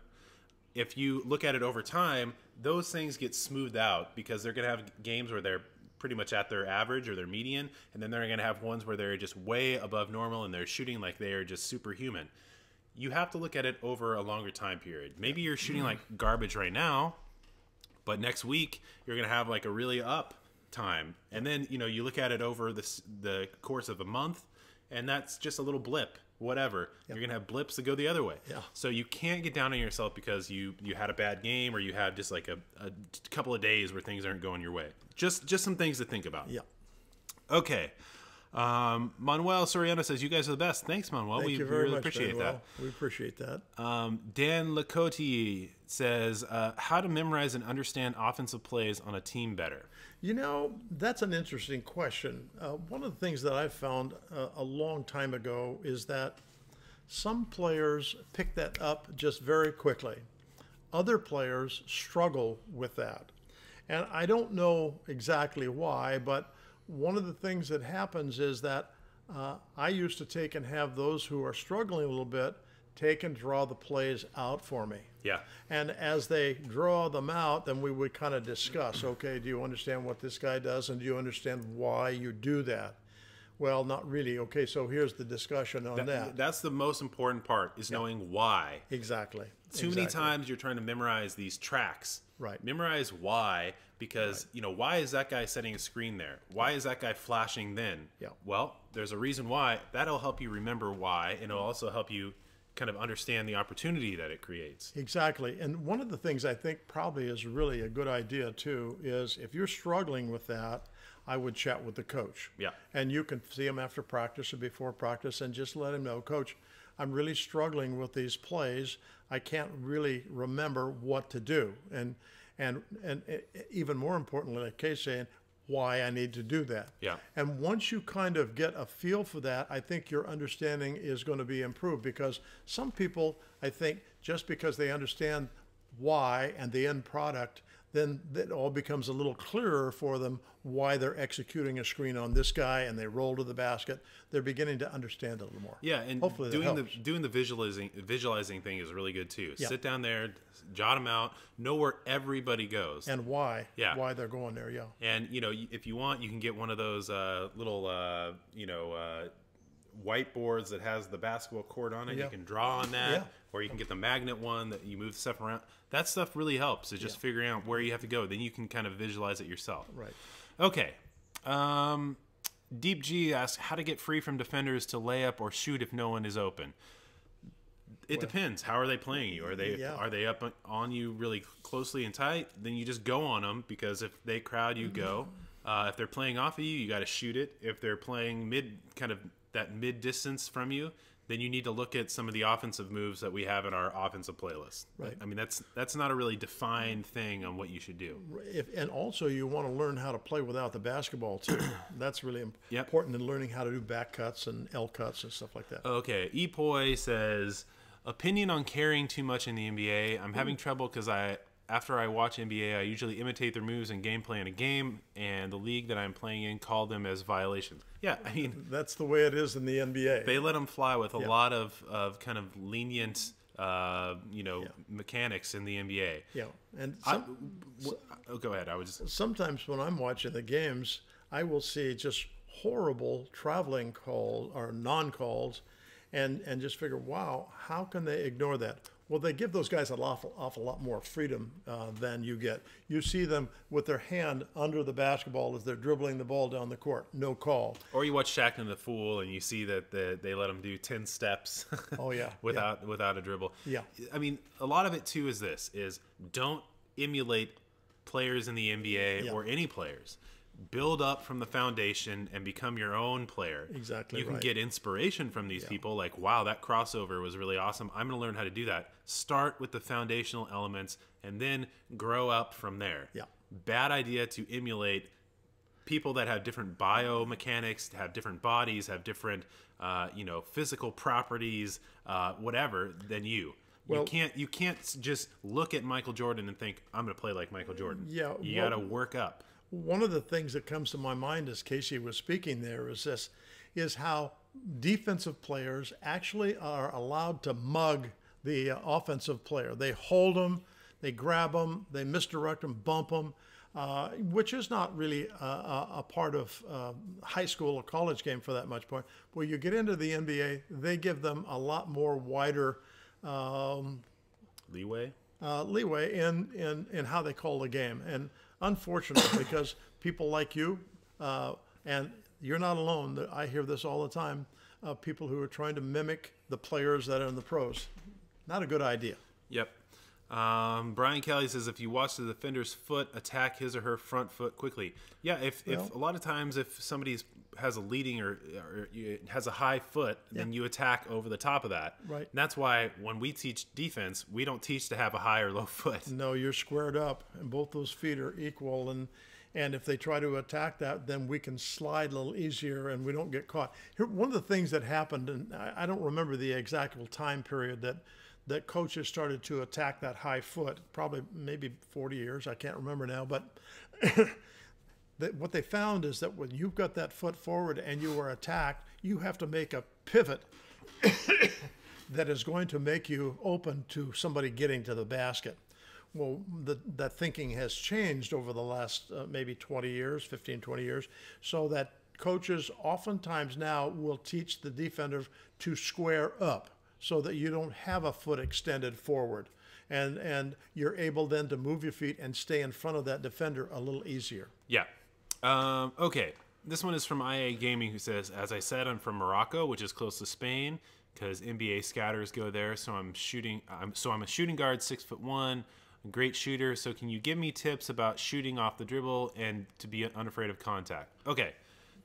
If you look at it over time, those things get smoothed out because they're going to have games where they're pretty much at their average or their median, and then they're going to have ones where they're just way above normal and they're shooting like they are just superhuman. You have to look at it over a longer time period. Maybe you're shooting like garbage right now, but next week you're going to have like a really up time. And then, you know, you look at it over the, the course of a month, and that's just a little blip. Whatever. Yep. You're going to have blips that go the other way. Yeah. So you can't get down on yourself because you, you had a bad game or you have just like a, a couple of days where things aren't going your way. Just just some things to think about. Yeah. Okay. Um, Manuel Soriano says, you guys are the best. Thanks, Manuel. Thank we you very really much, appreciate Manuel. that. We appreciate that. Um, Dan Lacote says, uh, how to memorize and understand offensive plays on a team better. You know, that's an interesting question. Uh, one of the things that I found uh, a long time ago is that some players pick that up just very quickly. Other players struggle with that. And I don't know exactly why, but one of the things that happens is that uh, I used to take and have those who are struggling a little bit take and draw the plays out for me. Yeah. And as they draw them out, then we would kind of discuss, okay, do you understand what this guy does? And do you understand why you do that? Well, not really. Okay, so here's the discussion on that. that. That's the most important part, is yeah. knowing why. Exactly. Too exactly. many times you're trying to memorize these tracks. Right. Memorize why, because, right. you know, why is that guy setting a screen there? Why is that guy flashing then? Yeah. Well, there's a reason why. That'll help you remember why, and it'll also help you kind of understand the opportunity that it creates. Exactly. And one of the things I think probably is really a good idea, too, is if you're struggling with that, I would chat with the coach. Yeah. And you can see him after practice or before practice and just let him know, Coach, I'm really struggling with these plays. I can't really remember what to do. And and and even more importantly, like Kay's saying, why I need to do that. Yeah. And once you kind of get a feel for that, I think your understanding is going to be improved, because some people, I think, just because they understand why and the end product, then it all becomes a little clearer for them why they're executing a screen on this guy and they roll to the basket. They're beginning to understand it a little more. Yeah, and hopefully doing the doing the visualizing visualizing thing is really good too. Yeah. Sit down there, jot them out, know where everybody goes and why. Yeah, why they're going there. Yeah, and you know, if you want, you can get one of those uh, little uh, you know. Uh, whiteboards that has the basketball court on it. Yep. You can draw on that. Yeah. Or you can get the magnet one that you move stuff around. That stuff really helps. It's just yeah. figuring out where you have to go. Then you can kind of visualize it yourself. Right. Okay. Um, Deep G asks how to get free from defenders to lay up or shoot if no one is open. It well, depends. How are they playing you? Are they yeah. are they up on you really closely and tight? Then you just go on them, because if they crowd, you go. Uh, if they're playing off of you, you got to shoot it. If they're playing mid, kind of that mid-distance from you, then you need to look at some of the offensive moves that we have in our offensive playlist. Right. I mean, that's that's not a really defined thing on what you should do. If, and also, you want to learn how to play without the basketball, too. That's really imp yep. important in learning how to do back cuts and L cuts and stuff like that. Okay. Epoy says, opinion on carrying too much in the N B A. I'm having Ooh. trouble because I after I watch N B A, I usually imitate their moves and gameplay in a game, and the league that I'm playing in called them as violations. Yeah, I mean, that's the way it is in the N B A. They let them fly with a yeah. lot of, of kind of lenient, uh, you know, yeah. mechanics in the N B A. Yeah, and some, I, so, oh, go ahead. I was just... sometimes when I'm watching the games, I will see just horrible traveling calls or non-calls, and and just figure, wow, how can they ignore that? Well, they give those guys an awful, awful lot more freedom uh, than you get. You see them with their hand under the basketball as they're dribbling the ball down the court. No call. Or you watch Shaq and the Fool, and you see that the, they let them do ten steps. Oh yeah, without yeah. without a dribble. Yeah. I mean, a lot of it too is this: is don't emulate players in the N B A yeah. or any players. Build up from the foundation and become your own player. Exactly. You can right. get inspiration from these yeah. people, like, wow, that crossover was really awesome. I'm going to learn how to do that. Start with the foundational elements and then grow up from there. Yeah. Bad idea to emulate people that have different biomechanics, have different bodies, have different, uh, you know, physical properties, uh, whatever, than you. Well, you can't you can't just look at Michael Jordan and think, I'm going to play like Michael Jordan. Yeah. You well, got to work up. One of the things that comes to my mind as Casey was speaking there is this, is how defensive players actually are allowed to mug the offensive player. They hold them, they grab them, they misdirect them, bump them, uh, which is not really a, a part of uh, high school or college game for that much point. When you get into the N B A, they give them a lot more wider um, leeway uh, leeway in, in, in how they call the game. And unfortunate, because people like you, uh, and you're not alone. I hear this all the time, uh, people who are trying to mimic the players that are in the pros. Not a good idea. Yep. Um, Brian Kelly says, if you watch the defender's foot, attack his or her front foot quickly. Yeah, if, well, if a lot of times if somebody has a leading or, or has a high foot, yeah. then you attack over the top of that. Right. And that's why when we teach defense, we don't teach to have a high or low foot. No, you're squared up, and both those feet are equal. And, and if they try to attack that, then we can slide a little easier and we don't get caught. Here, one of the things that happened, and I, I don't remember the exact time period that that coaches started to attack that high foot, probably maybe forty years, I can't remember now, but that what they found is that when you've got that foot forward and you are attacked, you have to make a pivot that is going to make you open to somebody getting to the basket. Well, the, that thinking has changed over the last uh, maybe twenty years, fifteen, twenty years, so that coaches oftentimes now will teach the defenders to square up so that you don't have a foot extended forward. And, and you're able then to move your feet and stay in front of that defender a little easier. Yeah. Um, okay. This one is from I A Gaming, who says, as I said, I'm from Morocco, which is close to Spain, because N B A scatters go there. So I'm shooting. I'm, so I'm a shooting guard, six foot one, great shooter. So can you give me tips about shooting off the dribble and to be unafraid of contact? Okay,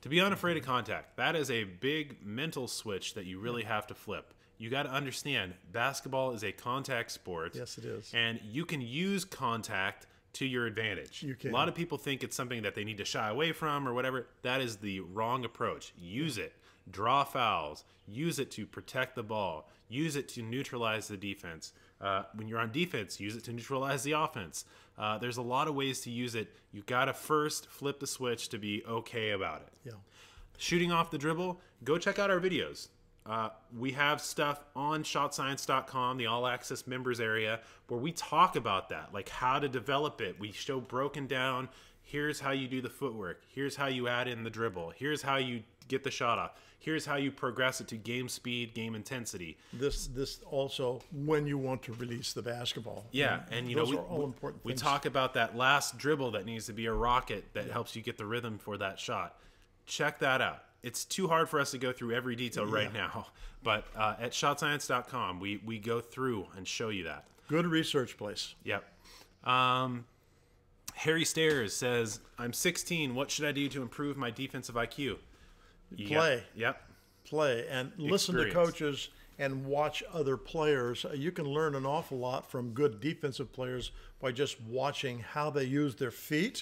to be unafraid of contact. That is a big mental switch that you really have to flip. You got to understand, basketball is a contact sport. Yes, it is. And you can use contact to your advantage. You can. A lot of people think it's something that they need to shy away from or whatever. That is the wrong approach. Use it. Draw fouls. Use it to protect the ball. Use it to neutralize the defense. Uh, when you're on defense, use it to neutralize the offense. Uh, there's a lot of ways to use it. You got to first flip the switch to be okay about it. Yeah. Shooting off the dribble, go check out our videos. Uh, we have stuff on Shot Science dot com, the all-access members area, where we talk about that, like how to develop it. We show broken down, here's how you do the footwork, here's how you add in the dribble, here's how you get the shot off, here's how you progress it to game speed, game intensity. This this also when you want to release the basketball. Yeah, and, and you those know, we, are all we, important we talk about that last dribble that needs to be a rocket that yeah. helps you get the rhythm for that shot. Check that out. It's too hard for us to go through every detail right yeah. now, but uh, at Shot Science dot com, we, we go through and show you that. Good research place. Yep. Um, Harry Stairs says, I'm sixteen. What should I do to improve my defensive I Q? You Play. Got, yep. Play and listen Experience. to coaches and watch other players. You can learn an awful lot from good defensive players by just watching how they use their feet.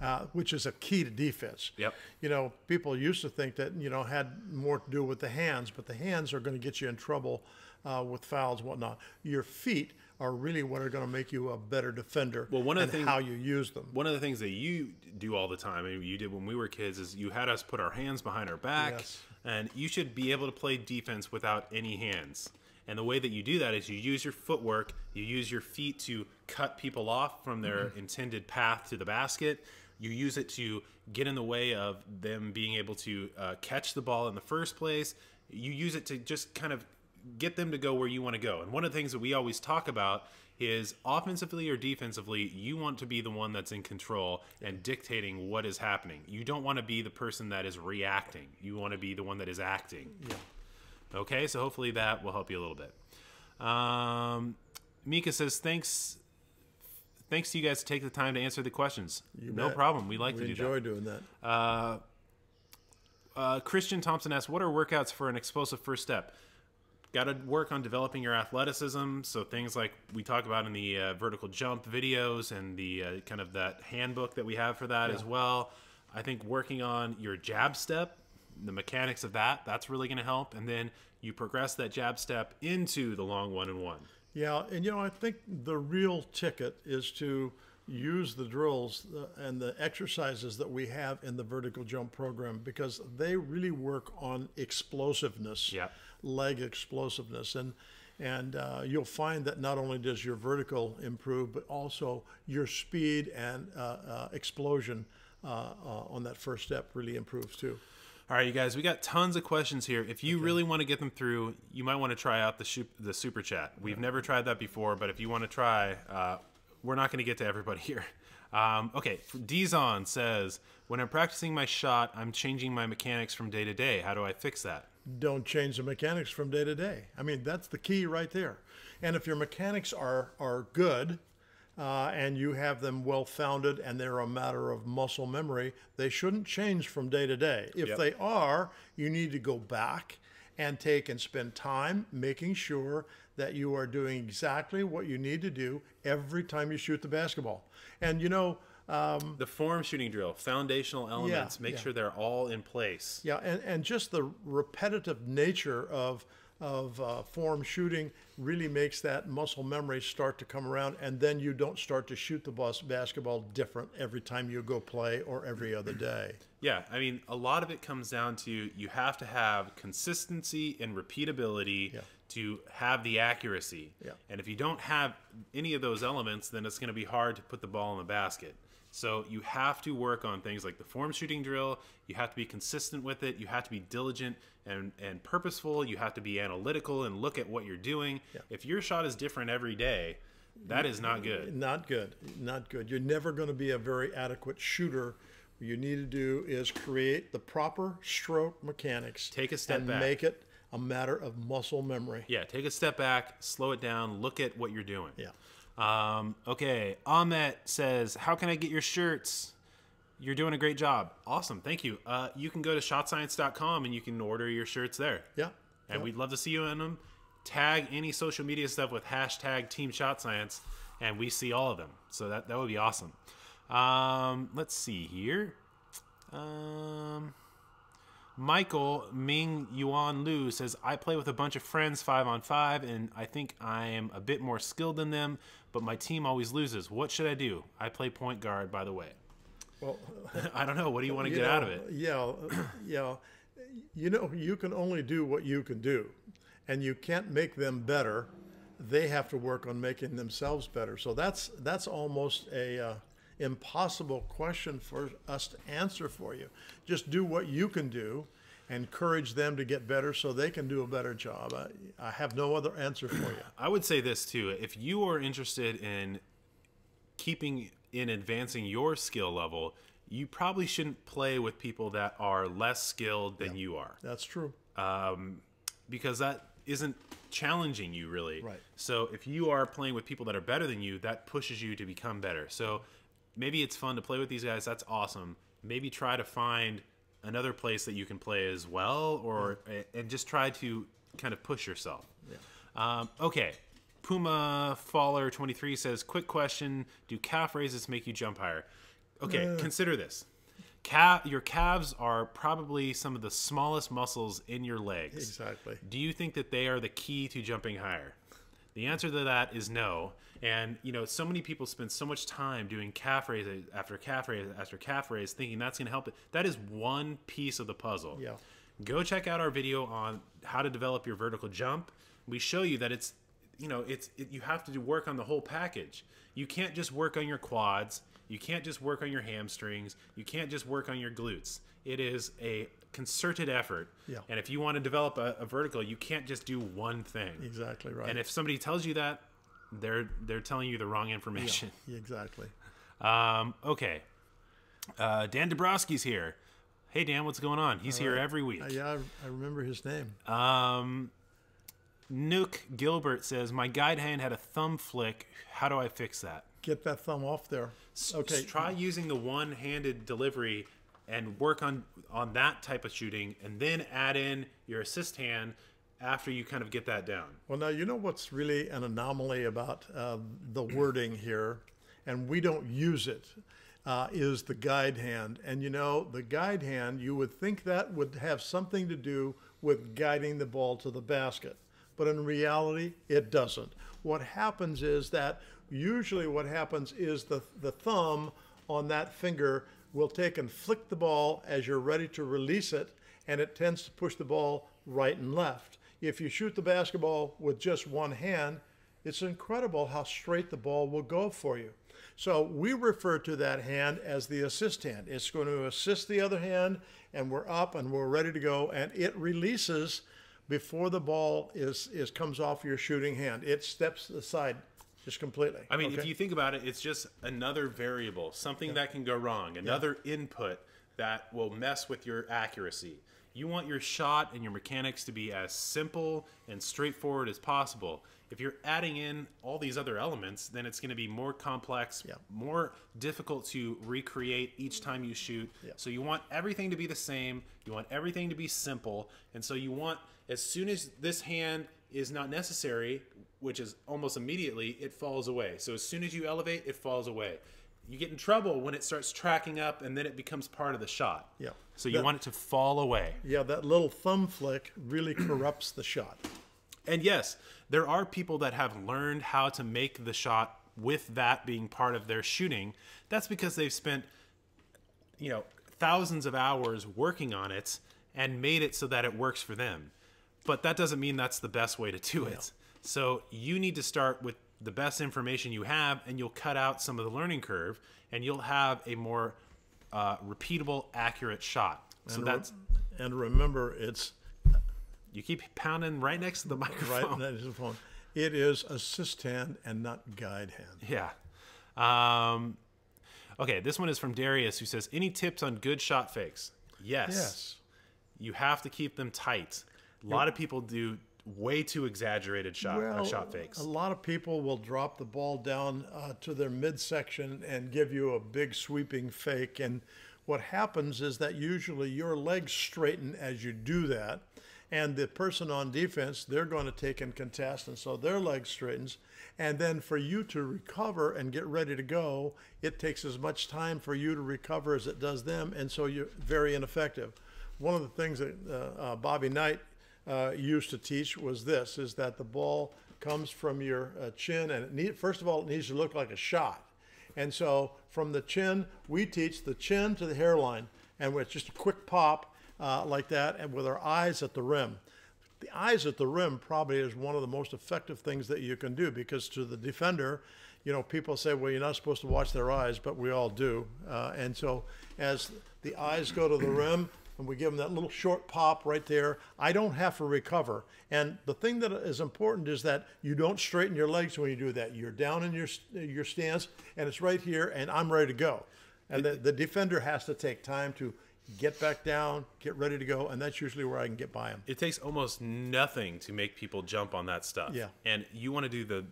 Uh, which is a key to defense. Yep. You know, people used to think that, you know, had more to do with the hands, but the hands are going to get you in trouble uh, with fouls and whatnot. Your feet are really what are going to make you a better defender well, one of and the things, how you use them. One of the things that you do all the time, and you did when we were kids, is you had us put our hands behind our back, yes. and you should be able to play defense without any hands. And the way that you do that is you use your footwork, you use your feet to cut people off from their mm-hmm. intended path to the basket. You use it to get in the way of them being able to uh, catch the ball in the first place. You use it to just kind of get them to go where you want to go. And one of the things that we always talk about is offensively or defensively, you want to be the one that's in control and dictating what is happening. You don't want to be the person that is reacting. You want to be the one that is acting. Yeah. Okay, so hopefully that will help you a little bit. Um, Mika says, thanks... Thanks to you guys to take the time to answer the questions. You no bet. problem. We like we to do enjoy that. doing that. Uh, uh, Christian Thompson asks, what are workouts for an explosive first step? Got to work on developing your athleticism. So things like we talk about in the uh, vertical jump videos and the uh, kind of that handbook that we have for that yeah. as well. I think working on your jab step, the mechanics of that, that's really going to help. And then you progress that jab step into the long one and one. Yeah, and you know, I think the real ticket is to use the drills and the exercises that we have in the vertical jump program, because they really work on explosiveness, yeah. leg explosiveness. And, and uh, you'll find that not only does your vertical improve, but also your speed and uh, uh, explosion uh, uh, on that first step really improves too. All right, you guys, we got tons of questions here. If you okay. really want to get them through, you might want to try out the, the super chat. We've yeah. never tried that before, but if you want to try, uh, we're not going to get to everybody here. Um, okay, Dizon says, when I'm practicing my shot, I'm changing my mechanics from day to day. How do I fix that? Don't change the mechanics from day to day. I mean, that's the key right there. And if your mechanics are, are good, Uh, and you have them well-founded and they're a matter of muscle memory, they shouldn't change from day to day. If yep. they are, you need to go back and take and spend time making sure that you are doing exactly what you need to do every time you shoot the basketball. And you know... Um, the form shooting drill, foundational elements, yeah, make yeah. sure they're all in place. Yeah, and, and just the repetitive nature of... of uh, form shooting really makes that muscle memory start to come around, and then you don't start to shoot the bus basketball different every time you go play or every other day. Yeah, I mean, a lot of it comes down to you have to have consistency and repeatability yeah. to have the accuracy. Yeah. And if you don't have any of those elements, then it's going to be hard to put the ball in the basket. So you have to work on things like the form shooting drill. You have to be consistent with it. You have to be diligent and, and purposeful. You have to be analytical and look at what you're doing. Yeah. If your shot is different every day, that is not good. Not good. Not good. You're never going to be a very adequate shooter. What you need to do is create the proper stroke mechanics. Take a step and back. Make it a matter of muscle memory. Yeah, take a step back, slow it down, look at what you're doing. Yeah. Um, okay, Ahmet says, how can I get your shirts? You're doing a great job. Awesome, thank you. Uh, you can go to shot science dot com and you can order your shirts there. Yeah. And yeah. we'd love to see you in them. Tag any social media stuff with hashtag Team Shot Science, and we see all of them. So that, that would be awesome. Um, let's see here. Um, Michael Ming Yuan Lu says, I play with a bunch of friends five on five, and I think I am a bit more skilled than them, but my team always loses. What should I do? I play point guard, by the way. Well, I don't know. What do you want to get know, out of it? Yeah, yeah. You know, you can only do what you can do. And you can't make them better. They have to work on making themselves better. So that's that's almost a uh, impossible question for us to answer for you. Just do what you can do, and encourage them to get better so they can do a better job. I, I have no other answer for you. I would say this too: if you are interested in keeping in advancing your skill level, you probably shouldn't play with people that are less skilled than yeah, you are. That's true. Um, because that isn't challenging you really. Right. So if you are playing with people that are better than you, that pushes you to become better. So maybe it's fun to play with these guys. That's awesome. Maybe try to find another place that you can play as well, or and just try to kind of push yourself. Yeah. Um, okay. Puma Faller twenty-three says, quick question. Do calf raises make you jump higher? Okay. Uh. Consider this. Calf, your calves are probably some of the smallest muscles in your legs. Exactly. Do you think that they are the key to jumping higher? The answer to that is no. And, you know, so many people spend so much time doing calf raises after calf raise after calf raise thinking that's going to help it. That is one piece of the puzzle. Yeah. Go check out our video on how to develop your vertical jump. We show you that it's, you know, it's it, you have to do work on the whole package. You can't just work on your quads. You can't just work on your hamstrings. You can't just work on your glutes. It is a concerted effort. Yeah. And if you want to develop a, a vertical, you can't just do one thing. Exactly right. And if somebody tells you that, they're they're telling you the wrong information. Yeah, exactly. Um, okay. Uh, Dan Dabrowski's here. Hey, Dan, what's going on? He's uh, here every week. Uh, yeah, I, I remember his name. Um, Nook Gilbert says, my guide hand had a thumb flick. How do I fix that? Get that thumb off there. Okay. Just try using the one-handed delivery and work on on that type of shooting, and then add in your assist hand after you kind of get that down. Well, now you know what's really an anomaly about uh, the wording here, and we don't use it, uh, is the guide hand. And you know, the guide hand, you would think that would have something to do with guiding the ball to the basket, but in reality, it doesn't. What happens is that usually what happens is the, the thumb on that finger will take and flick the ball as you're ready to release it, and it tends to push the ball right and left. If you shoot the basketball with just one hand, it's incredible how straight the ball will go for you. So we refer to that hand as the assist hand. It's going to assist the other hand, and we're up and we're ready to go, and it releases before the ball is, is comes off your shooting hand. It steps aside. Just completely. I mean, okay. If you think about it, it's just another variable, something yeah. that can go wrong, another yeah. input that will mess with your accuracy. You want your shot and your mechanics to be as simple and straightforward as possible. If you're adding in all these other elements, then it's going to be more complex, yeah. more difficult to recreate each time you shoot. Yeah. So you want everything to be the same. You want everything to be simple. And so you want, as soon as this hand is not necessary, which is almost immediately, it falls away. So as soon as you elevate, it falls away. You get in trouble when it starts tracking up, and then it becomes part of the shot. Yeah. So you that, want it to fall away. Yeah, that little thumb flick really corrupts the shot. And yes, there are people that have learned how to make the shot with that being part of their shooting. That's because they've spent, you know, thousands of hours working on it and made it so that it works for them. But that doesn't mean that's the best way to do it. Yeah. So you need to start with the best information you have, and you'll cut out some of the learning curve, and you'll have a more uh, repeatable, accurate shot. So and, that's, re and remember, it's... You keep pounding right next to the microphone. Right next to the phone. It is assist hand and not guide hand. Yeah. Um, okay, this one is from Darius, who says, any tips on good shot fakes? Yes. Yes. You have to keep them tight. A lot of people do way too exaggerated shot, well, uh, shot fakes. A lot of people will drop the ball down uh, to their midsection and give you a big sweeping fake. And what happens is that usually your legs straighten as you do that. And the person on defense, they're going to take and contest, and so their leg straightens. And then for you to recover and get ready to go, it takes as much time for you to recover as it does them, and so you're very ineffective. One of the things that uh, uh, Bobby Knight uh, used to teach was this, is that the ball comes from your uh, chin, and it need, first of all, it needs to look like a shot. And so from the chin, we teach the chin to the hairline, and with just a quick pop, Uh, like that, and with our eyes at the rim. The eyes at the rim probably is one of the most effective things that you can do, because to the defender, you know, people say, well, you're not supposed to watch their eyes, but we all do. Uh, and so as the eyes go to the rim and we give them that little short pop right there, I don't have to recover. And the thing that is important is that you don't straighten your legs when you do that. You're down in your, your stance, and it's right here, and I'm ready to go. And the, the defender has to take time to get back down, get ready to go, and that's usually where I can get by them. It takes almost nothing to make people jump on that stuff. Yeah. And you want to do the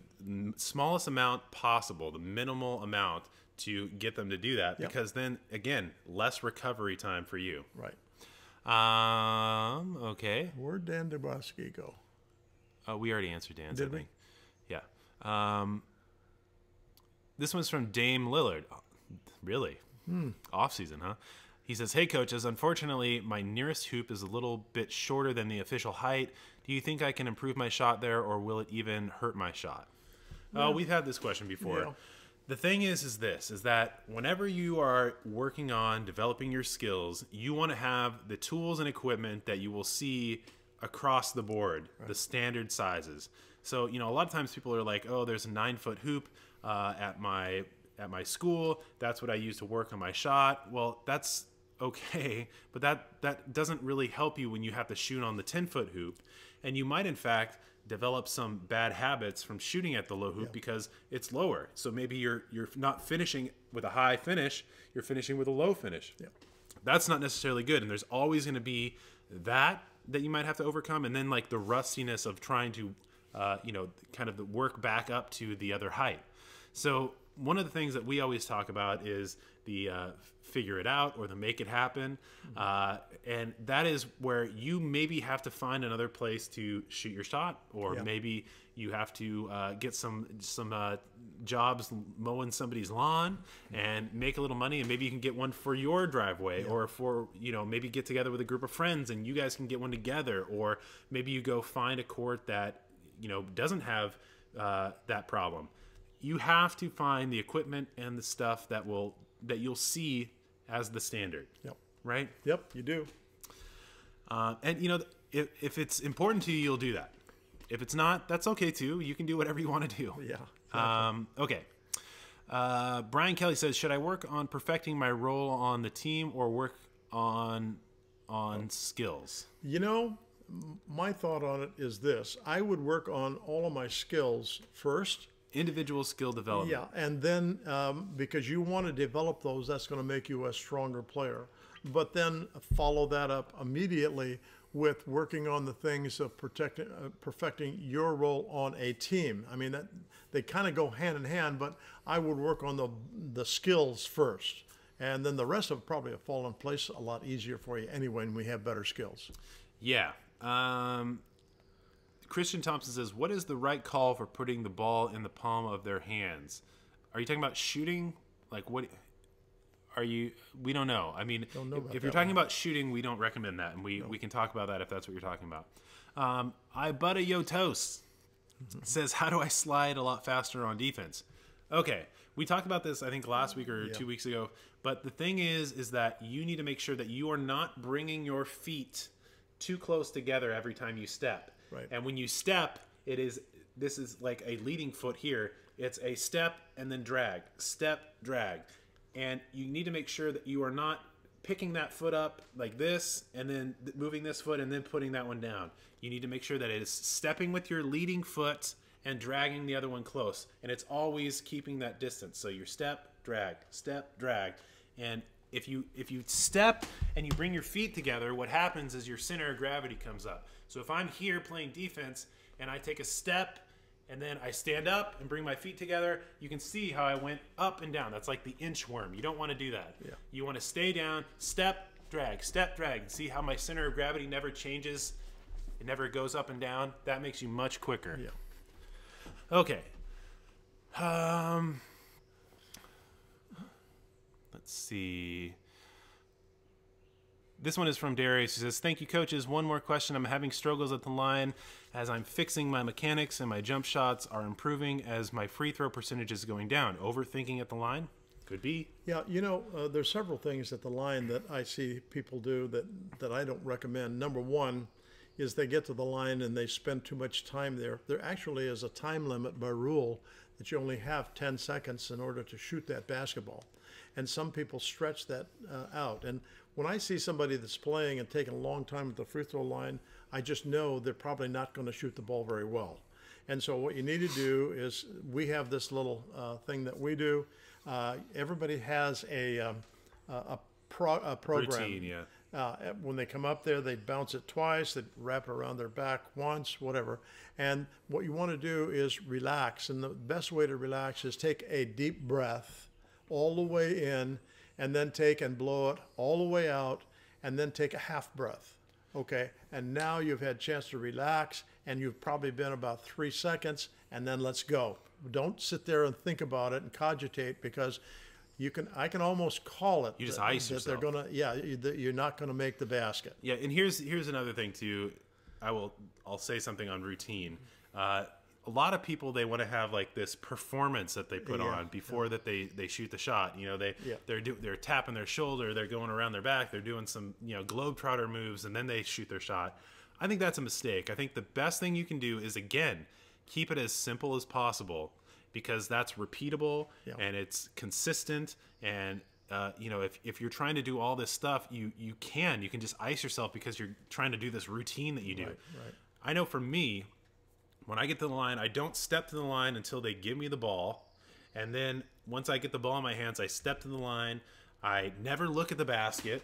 smallest amount possible, the minimal amount, to get them to do that, yeah. Because then, again, less recovery time for you. Right. Um. Okay. Where'd Dan Dabrowski go? Uh, we already answered Dan's, Did I think. we? Yeah. Um, this one's from Dame Lillard. Really? Hmm. Off-season, huh? He says, hey, coaches, unfortunately, my nearest hoop is a little bit shorter than the official height. Do you think I can improve my shot there, or will it even hurt my shot? Yeah. Uh, we've had this question before. Yeah. The thing is, is this, is that whenever you are working on developing your skills, you want to have the tools and equipment that you will see across the board, right. The standard sizes. So, you know, a lot of times people are like, oh, there's a nine-foot hoop uh, at my at my school. That's what I use to work on my shot. Well, that's... okay, but that that doesn't really help you when you have to shoot on the ten-foot hoop, and you might in fact develop some bad habits from shooting at the low hoop, yeah. Because it's lower, so maybe you're you're not finishing with a high finish, you're finishing with a low finish, yeah. That's not necessarily good, and there's always going to be that that you might have to overcome, and then like the rustiness of trying to uh, you know, kind of work back up to the other height. So one of the things that we always talk about is the uh, figure it out, or the make it happen. Uh, and that is where you maybe have to find another place to shoot your shot, or yeah. Maybe you have to uh, get some some uh, jobs mowing somebody's lawn and make a little money, and maybe you can get one for your driveway, yeah. Or for, you know, maybe get together with a group of friends and you guys can get one together, or maybe you go find a court that, you know, doesn't have uh, that problem. You have to find the equipment and the stuff that will that you'll see as the standard. Yep. Right? Yep, you do. Uh, and, you know, if, if it's important to you, you'll do that. If it's not, that's okay, too. You can do whatever you want to do. Yeah. Exactly. Um, okay. Uh, Brian Kelly says, should I work on perfecting my role on the team, or work on, on oh. skills? You know, my thought on it is this. I would work on all of my skills first. Individual skill development. Yeah, and then um, because you want to develop those, that's going to make you a stronger player. But then follow that up immediately with working on the things of protecting, uh, perfecting your role on a team. I mean, that, they kind of go hand in hand, but I would work on the, the skills first. And then the rest of probably have fallen in place a lot easier for you anyway, and we have better skills. Yeah. Um... Christian Thompson says, what is the right call for putting the ball in the palm of their hands? Are you talking about shooting? Like, what are you? We don't know. I mean, know if, if you're talking one. about shooting, we don't recommend that. And we, no. we can talk about that if that's what you're talking about. Um, I Butta Yo Toast says, how do I slide a lot faster on defense? Okay. We talked about this, I think, last week or yeah. two weeks ago. But the thing is, is that you need to make sure that you are not bringing your feet too close together every time you step. Right. And when you step, it is this is like a leading foot here. It's a step and then drag, step, drag. And you need to make sure that you are not picking that foot up like this and then moving this foot and then putting that one down. You need to make sure that it is stepping with your leading foot and dragging the other one close. And it's always keeping that distance. So your step, drag, step, drag. And if you, if you step and you bring your feet together, what happens is your center of gravity comes up. So if I'm here playing defense and I take a step and then I stand up and bring my feet together, you can see how I went up and down. That's like the inchworm. You don't want to do that. Yeah. You want to stay down, step, drag, step, drag. See how my center of gravity never changes? It never goes up and down? That makes you much quicker. Yeah. Okay. Um, let's see. This one is from Darius. He says, thank you, coaches. One more question. I'm having struggles at the line as I'm fixing my mechanics and my jump shots are improving as my free throw percentage is going down. Overthinking at the line? Could be. Yeah, you know, uh, there's several things at the line that I see people do that, that I don't recommend. Number one is they get to the line and they spend too much time there. There actually is a time limit by rule that you only have ten seconds in order to shoot that basketball. And some people stretch that uh, out. And when I see somebody that's playing and taking a long time at the free throw line, I just know they're probably not going to shoot the ball very well. And so what you need to do is, we have this little uh, thing that we do. Uh, everybody has a, um, a, pro a program. Routine, yeah. Uh, when they come up there, they bounce it twice, they wrap it around their back once, whatever. And what you want to do is relax. And the best way to relax is take a deep breath all the way in, and then take and blow it all the way out, and then take a half breath. Okay, and now you've had a chance to relax, and you've probably been about three seconds, and then let's go. Don't sit there and think about it and cogitate, because you can, I can almost call it. You just that, ice that yourself. They're gonna, yeah, you're not gonna make the basket. Yeah, and here's here's another thing too. I will, I'll say something on routine. Uh, A lot of people, they want to have like this performance that they put yeah, on before yeah. that they they shoot the shot. You know, they yeah. they're do, they're tapping their shoulder, they're going around their back, they're doing some, you know, globetrotter moves, and then they shoot their shot. I think that's a mistake. I think the best thing you can do is, again, keep it as simple as possible, because that's repeatable yeah. and it's consistent. And uh, you know, if if you're trying to do all this stuff, you you can you can just ice yourself because you're trying to do this routine that you do. Right, right. I know for me, when I get to the line, I don't step to the line until they give me the ball. And then once I get the ball in my hands, I step to the line. I never look at the basket.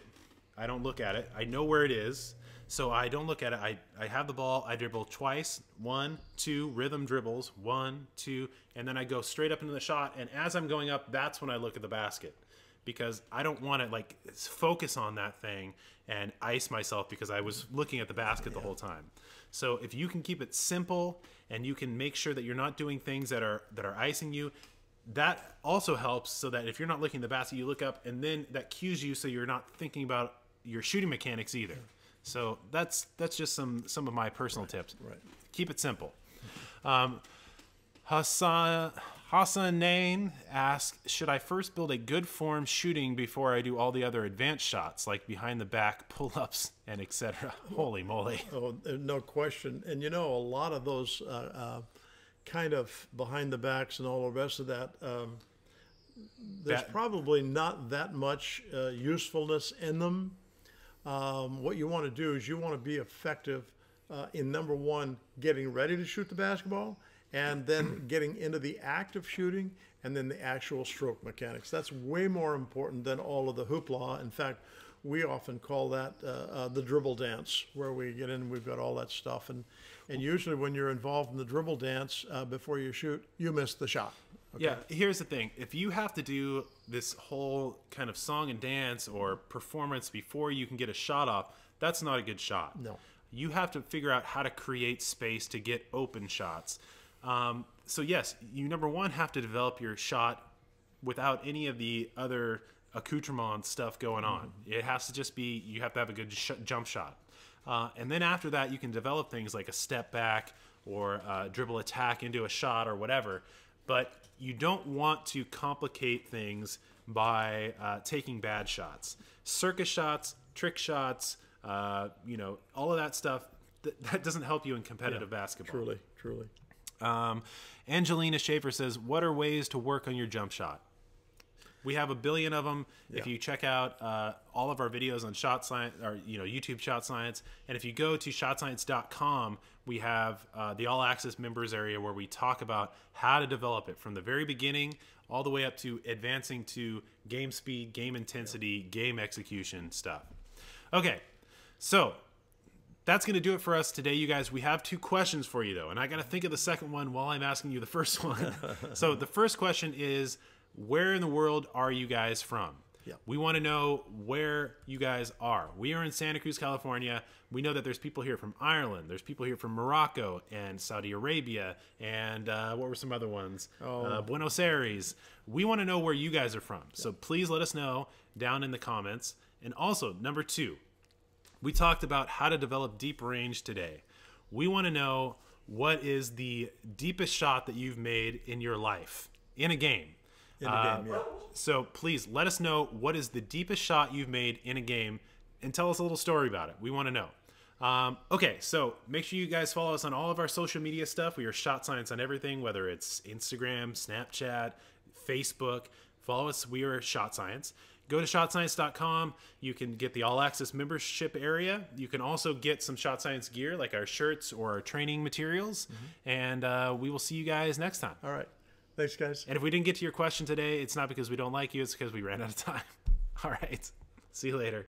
I don't look at it. I know where it is, so I don't look at it. I, I have the ball. I dribble twice, one, two, rhythm dribbles, one, two, and then I go straight up into the shot. And as I'm going up, that's when I look at the basket, because I don't want to like focus on that thing and ice myself because I was looking at the basket the whole time. So if you can keep it simple and you can make sure that you're not doing things that are that are icing you, that also helps, so that if you're not looking at the basket, you look up, and then that cues you so you're not thinking about your shooting mechanics either. So that's that's just some some of my personal right, tips. Right. Keep it simple. Um, Hassan Hassanain asks, should I first build a good form shooting before I do all the other advanced shots, like behind the back, pull-ups, and et cetera? Holy moly. Oh, no question. And you know, a lot of those uh, uh, kind of behind the backs and all the rest of that, um, there's that, probably not that much uh, usefulness in them. Um, what you want to do is you want to be effective uh, in, number one, getting ready to shoot the basketball, and then getting into the act of shooting, and then the actual stroke mechanics. That's way more important than all of the hoopla. In fact, we often call that uh, uh, the dribble dance, where we get in and we've got all that stuff. And, and usually when you're involved in the dribble dance uh, before you shoot, you miss the shot. Okay? Yeah, here's the thing. If you have to do this whole kind of song and dance or performance before you can get a shot off, that's not a good shot. No. You have to figure out how to create space to get open shots. Um, so yes, you number one have to develop your shot without any of the other accoutrement stuff going on. It has to just be, you have to have a good sh jump shot. Uh, and then after that, you can develop things like a step back or a dribble attack into a shot or whatever. But you don't want to complicate things by uh, taking bad shots. Circus shots, trick shots, uh, you know, all of that stuff, th that doesn't help you in competitive yeah, basketball. Truly, truly. Um, Angelina Schaefer says, what are ways to work on your jump shot? We have a billion of them. Yeah. If you check out uh, all of our videos on Shot Science, or you know, YouTube Shot Science, and if you go to Shot Science dot com, we have uh, the All Access members area where we talk about how to develop it from the very beginning all the way up to advancing to game speed, game intensity, yeah. game execution stuff. Okay, so that's going to do it for us today, you guys. We have two questions for you, though, and I got to think of the second one while I'm asking you the first one. So the first question is, where in the world are you guys from? Yeah. We want to know where you guys are. We are in Santa Cruz, California. We know that there's people here from Ireland. There's people here from Morocco and Saudi Arabia. And uh, what were some other ones? Oh. Uh, Buenos Aires. We want to know where you guys are from. Yeah. So please let us know down in the comments. And also, number two, we talked about how to develop deep range today. We want to know what is the deepest shot that you've made in your life in a game. In a game, yeah. Uh, so please let us know what is the deepest shot you've made in a game and tell us a little story about it. We want to know. Um, okay, so make sure you guys follow us on all of our social media stuff. We are Shot Science on everything, whether it's Instagram, Snapchat, Facebook. Follow us. We are Shot Science. Go to Shot Science dot com. You can get the all-access membership area. You can also get some Shot Science gear like our shirts or our training materials. Mm-hmm. And uh, we will see you guys next time. All right. Thanks, guys. And if we didn't get to your question today, it's not because we don't like you. It's because we ran out of time. All right. See you later.